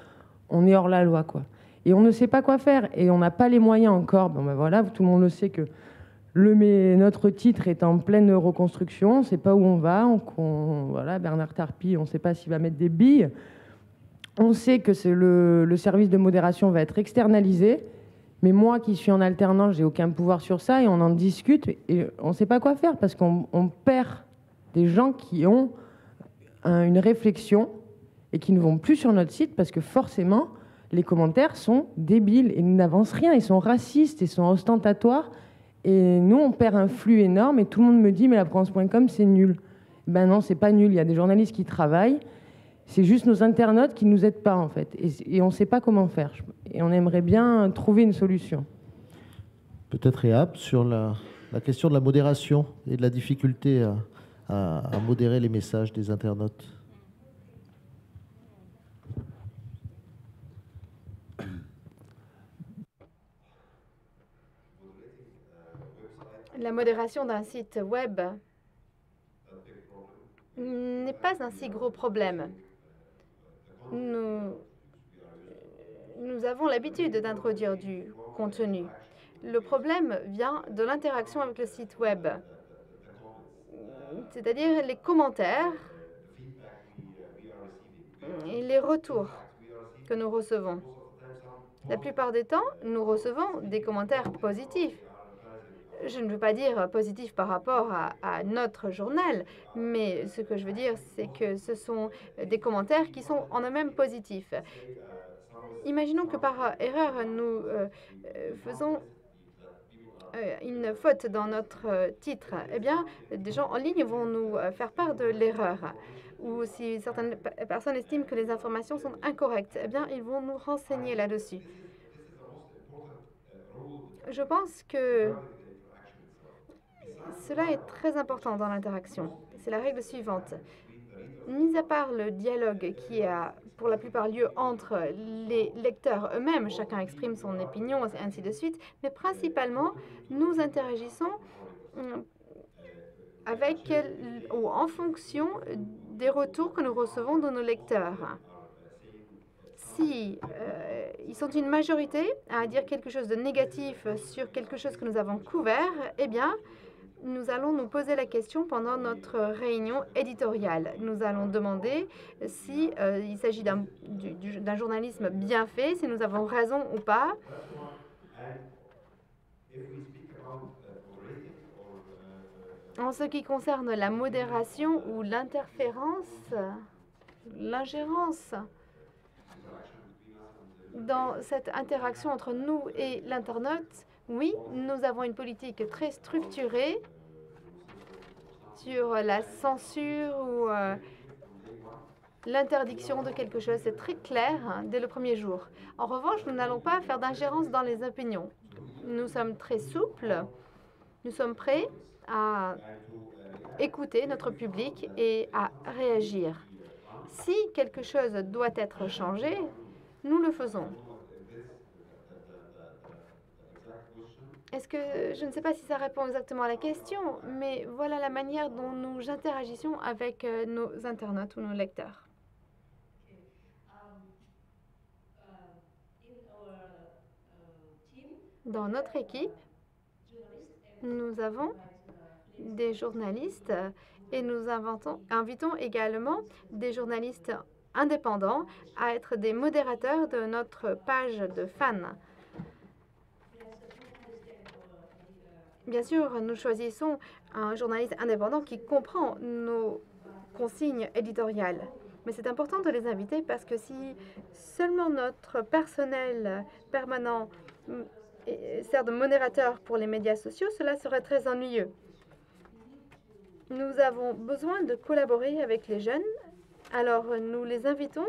on est hors la loi, quoi. Et on ne sait pas quoi faire et on n'a pas les moyens encore. Bon, ben voilà, tout le monde le sait que... Le, mais notre titre est en pleine reconstruction, on ne sait pas où on va. On, on, voilà, Bernard Tapie, on ne sait pas s'il va mettre des billes. On sait que le, le service de modération va être externalisé, mais moi qui suis en alternance, je n'ai aucun pouvoir sur ça et on en discute et on ne sait pas quoi faire parce qu'on perd des gens qui ont un, une réflexion et qui ne vont plus sur notre site parce que forcément, les commentaires sont débiles et n'avancent rien. Ils sont racistes, ils sont ostentatoires. Et nous, on perd un flux énorme et tout le monde me dit « mais la Provence point com, c'est nul ». Ben non, c'est pas nul, il y a des journalistes qui travaillent, c'est juste nos internautes qui ne nous aident pas, en fait. Et, et on ne sait pas comment faire. Et on aimerait bien trouver une solution. Peut-être, Ehab, sur la, la question de la modération et de la difficulté à, à, à modérer les messages des internautes. La modération d'un site web n'est pas un si gros problème. Nous, nous avons l'habitude d'introduire du contenu. Le problème vient de l'interaction avec le site web, c'est-à-dire les commentaires et les retours que nous recevons. La plupart des temps, nous recevons des commentaires positifs. Je ne veux pas dire positif par rapport à, à notre journal, mais ce que je veux dire, c'est que ce sont des commentaires qui sont en eux-mêmes positifs. Imaginons que par erreur, nous euh, faisons euh, une faute dans notre titre. Eh bien, des gens en ligne vont nous faire part de l'erreur. Ou si certaines personnes estiment que les informations sont incorrectes, eh bien, ils vont nous renseigner là-dessus. Je pense que... Cela est très important dans l'interaction. C'est la règle suivante. Mis à part le dialogue qui a pour la plupart lieu entre les lecteurs eux-mêmes, chacun exprime son opinion et ainsi de suite, mais principalement, nous interagissons avec ou en fonction des retours que nous recevons de nos lecteurs. Si euh, ils sont une majorité à dire quelque chose de négatif sur quelque chose que nous avons couvert, eh bien, nous allons nous poser la question pendant notre réunion éditoriale. Nous allons demander si euh, il s'agit d'un journalisme bien fait, si nous avons raison ou pas. En ce qui concerne la modération ou l'interférence, l'ingérence dans cette interaction entre nous et l'internaute, oui, nous avons une politique très structurée sur la censure ou euh, l'interdiction de quelque chose. C'est très clair hein, dès le premier jour. En revanche, nous n'allons pas faire d'ingérence dans les opinions. Nous sommes très souples. Nous sommes prêts à écouter notre public et à réagir. Si quelque chose doit être changé, nous le faisons. Est-ce que, je ne sais pas si ça répond exactement à la question, mais voilà la manière dont nous interagissions avec nos internautes ou nos lecteurs. Dans notre équipe, nous avons des journalistes et nous invitons également des journalistes indépendants à être des modérateurs de notre page de fans. Bien sûr, nous choisissons un journaliste indépendant qui comprend nos consignes éditoriales. Mais c'est important de les inviter parce que si seulement notre personnel permanent sert de modérateur pour les médias sociaux, cela serait très ennuyeux. Nous avons besoin de collaborer avec les jeunes, alors nous les invitons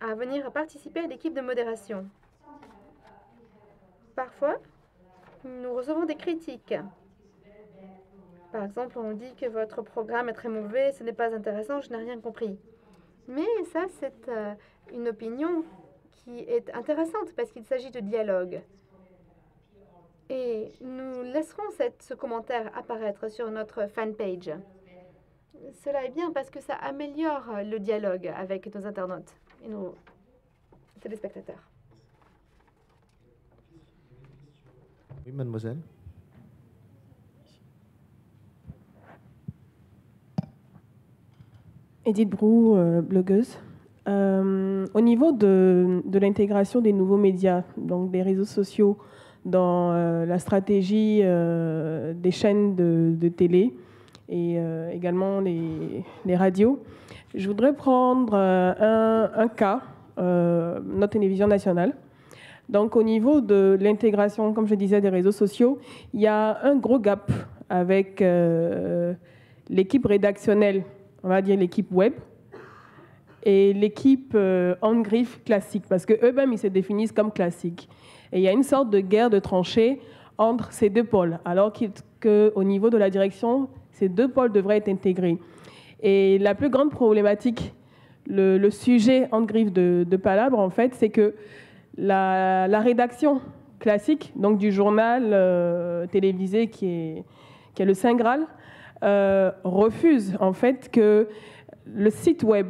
à venir participer à l'équipe de modération. Parfois, nous recevons des critiques Par exemple, on dit que votre programme est très mauvais, ce n'est pas intéressant, je n'ai rien compris. Mais ça, c'est euh, une opinion qui est intéressante parce qu'il s'agit de dialogue. Et nous laisserons cette, ce commentaire apparaître sur notre fanpage. Cela est bien parce que ça améliore le dialogue avec nos internautes et nos téléspectateurs. Oui, mademoiselle. Édith Brou, euh, blogueuse. Euh, au niveau de, de l'intégration des nouveaux médias, donc des réseaux sociaux, dans euh, la stratégie euh, des chaînes de, de télé et euh, également les, les radios, je voudrais prendre euh, un, un cas, euh, notre télévision nationale. Donc, au niveau de l'intégration, comme je disais, des réseaux sociaux, il y a un gros gap avec euh, l'équipe rédactionnelle, on va dire l'équipe web, et l'équipe euh, en griffe classique, parce que eux-mêmes, ils se définissent comme classiques. Et il y a une sorte de guerre de tranchées entre ces deux pôles, alors qu'au niveau de la direction, ces deux pôles devraient être intégrés. Et la plus grande problématique, le, le sujet en griffe de, de Palabre, en fait, c'est que la, la rédaction classique, donc du journal euh, télévisé qui est, qui est le Saint Graal, Euh, refuse en fait que le site web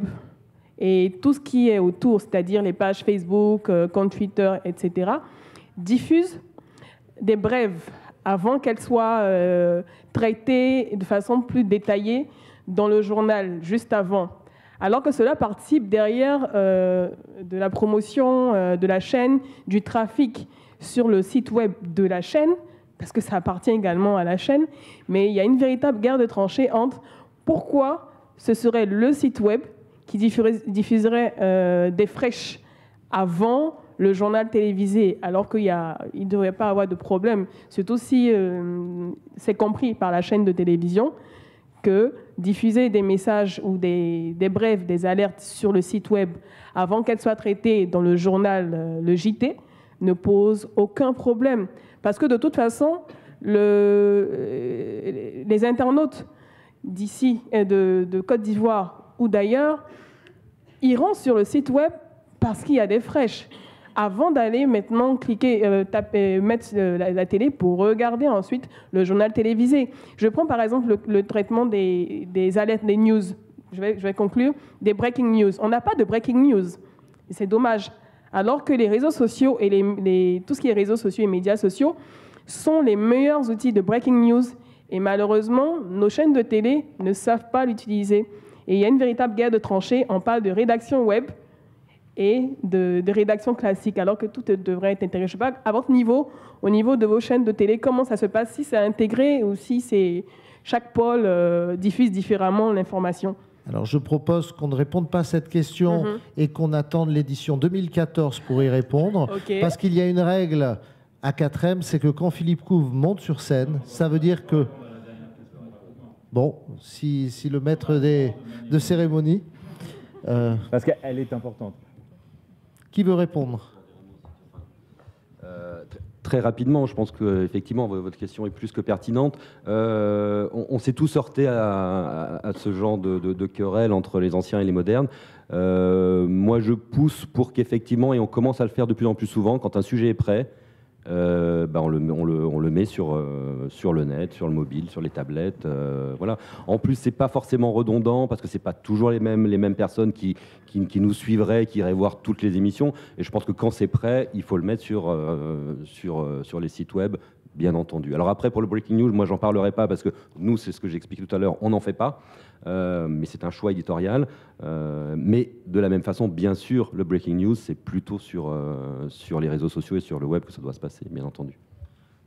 et tout ce qui est autour, c'est-à-dire les pages Facebook, euh, compte Twitter, et cetera, diffusent des brèves avant qu'elles soient euh, traitées de façon plus détaillée dans le journal, juste avant. Alors que cela participe derrière euh, de la promotion euh, de la chaîne, du trafic sur le site web de la chaîne, parce que ça appartient également à la chaîne, mais il y a une véritable guerre de tranchées entre pourquoi ce serait le site web qui diffuserait, diffuserait euh, des fraîches avant le journal télévisé, alors qu'il ne devrait pas avoir de problème, surtout si euh, c'est compris par la chaîne de télévision que diffuser des messages ou des, des brèves, des alertes sur le site web avant qu'elles soient traitées dans le journal, euh, le J T, ne pose aucun problème. Parce que de toute façon, le, les internautes d'ici, de, de Côte d'Ivoire ou d'ailleurs, iront sur le site web parce qu'il y a des fraîches, avant d'aller maintenant cliquer, euh, taper, mettre la, la télé pour regarder ensuite le journal télévisé. Je prends par exemple le, le traitement des, des alertes, des news. Je vais, je vais conclure, des breaking news. On n'a pas de breaking news. C'est dommage. Alors que les réseaux sociaux et les, les, tout ce qui est réseaux sociaux et médias sociaux sont les meilleurs outils de breaking news. Et malheureusement, nos chaînes de télé ne savent pas l'utiliser. Et il y a une véritable guerre de tranchées. On parle de rédaction web et de, de rédaction classique, alors que tout devrait être intégré. Je ne sais pas, à votre niveau, au niveau de vos chaînes de télé, comment ça se passe, si c'est intégré ou si c'est, chaque pôle euh, diffuse différemment l'information? Alors, je propose qu'on ne réponde pas à cette question mm-hmm. et qu'on attende l'édition deux mille quatorze pour y répondre. Okay. Parce qu'il y a une règle à quatre M, c'est que quand Philippe Couve monte sur scène, ça veut dire que... Bon, si, si le maître des, de cérémonie... Euh... Parce qu'elle est importante. Qui veut répondre ? euh, Très rapidement, je pense que effectivement votre question est plus que pertinente. Euh, on, on s'est tous heurtés à, à, à ce genre de, de, de querelle entre les anciens et les modernes. Euh, moi, je pousse pour qu'effectivement, et on commence à le faire de plus en plus souvent, quand un sujet est prêt, euh, bah on, le, on, le, on le met sur, euh, sur le net, sur le mobile, sur les tablettes. Euh, voilà. En plus, c'est pas forcément redondant parce que c'est pas toujours les mêmes, les mêmes personnes qui, qui, qui nous suivraient, qui iraient voir toutes les émissions. Et je pense que quand c'est prêt, il faut le mettre sur, euh, sur, euh, sur les sites web, bien entendu. Alors après, pour le breaking news, moi, j'en parlerai pas parce que nous, c'est ce que j'expliquais tout à l'heure, on n'en fait pas. Euh, mais c'est un choix éditorial. Euh, mais de la même façon, bien sûr, le breaking news, c'est plutôt sur, euh, sur les réseaux sociaux et sur le web que ça doit se passer, bien entendu.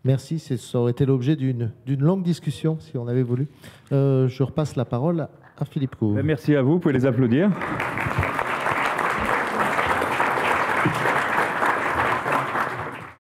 Merci, ça aurait été l'objet d'une longue discussion, si on avait voulu. Euh, je repasse la parole à Philippe Couve. Merci à vous, vous pouvez les applaudir.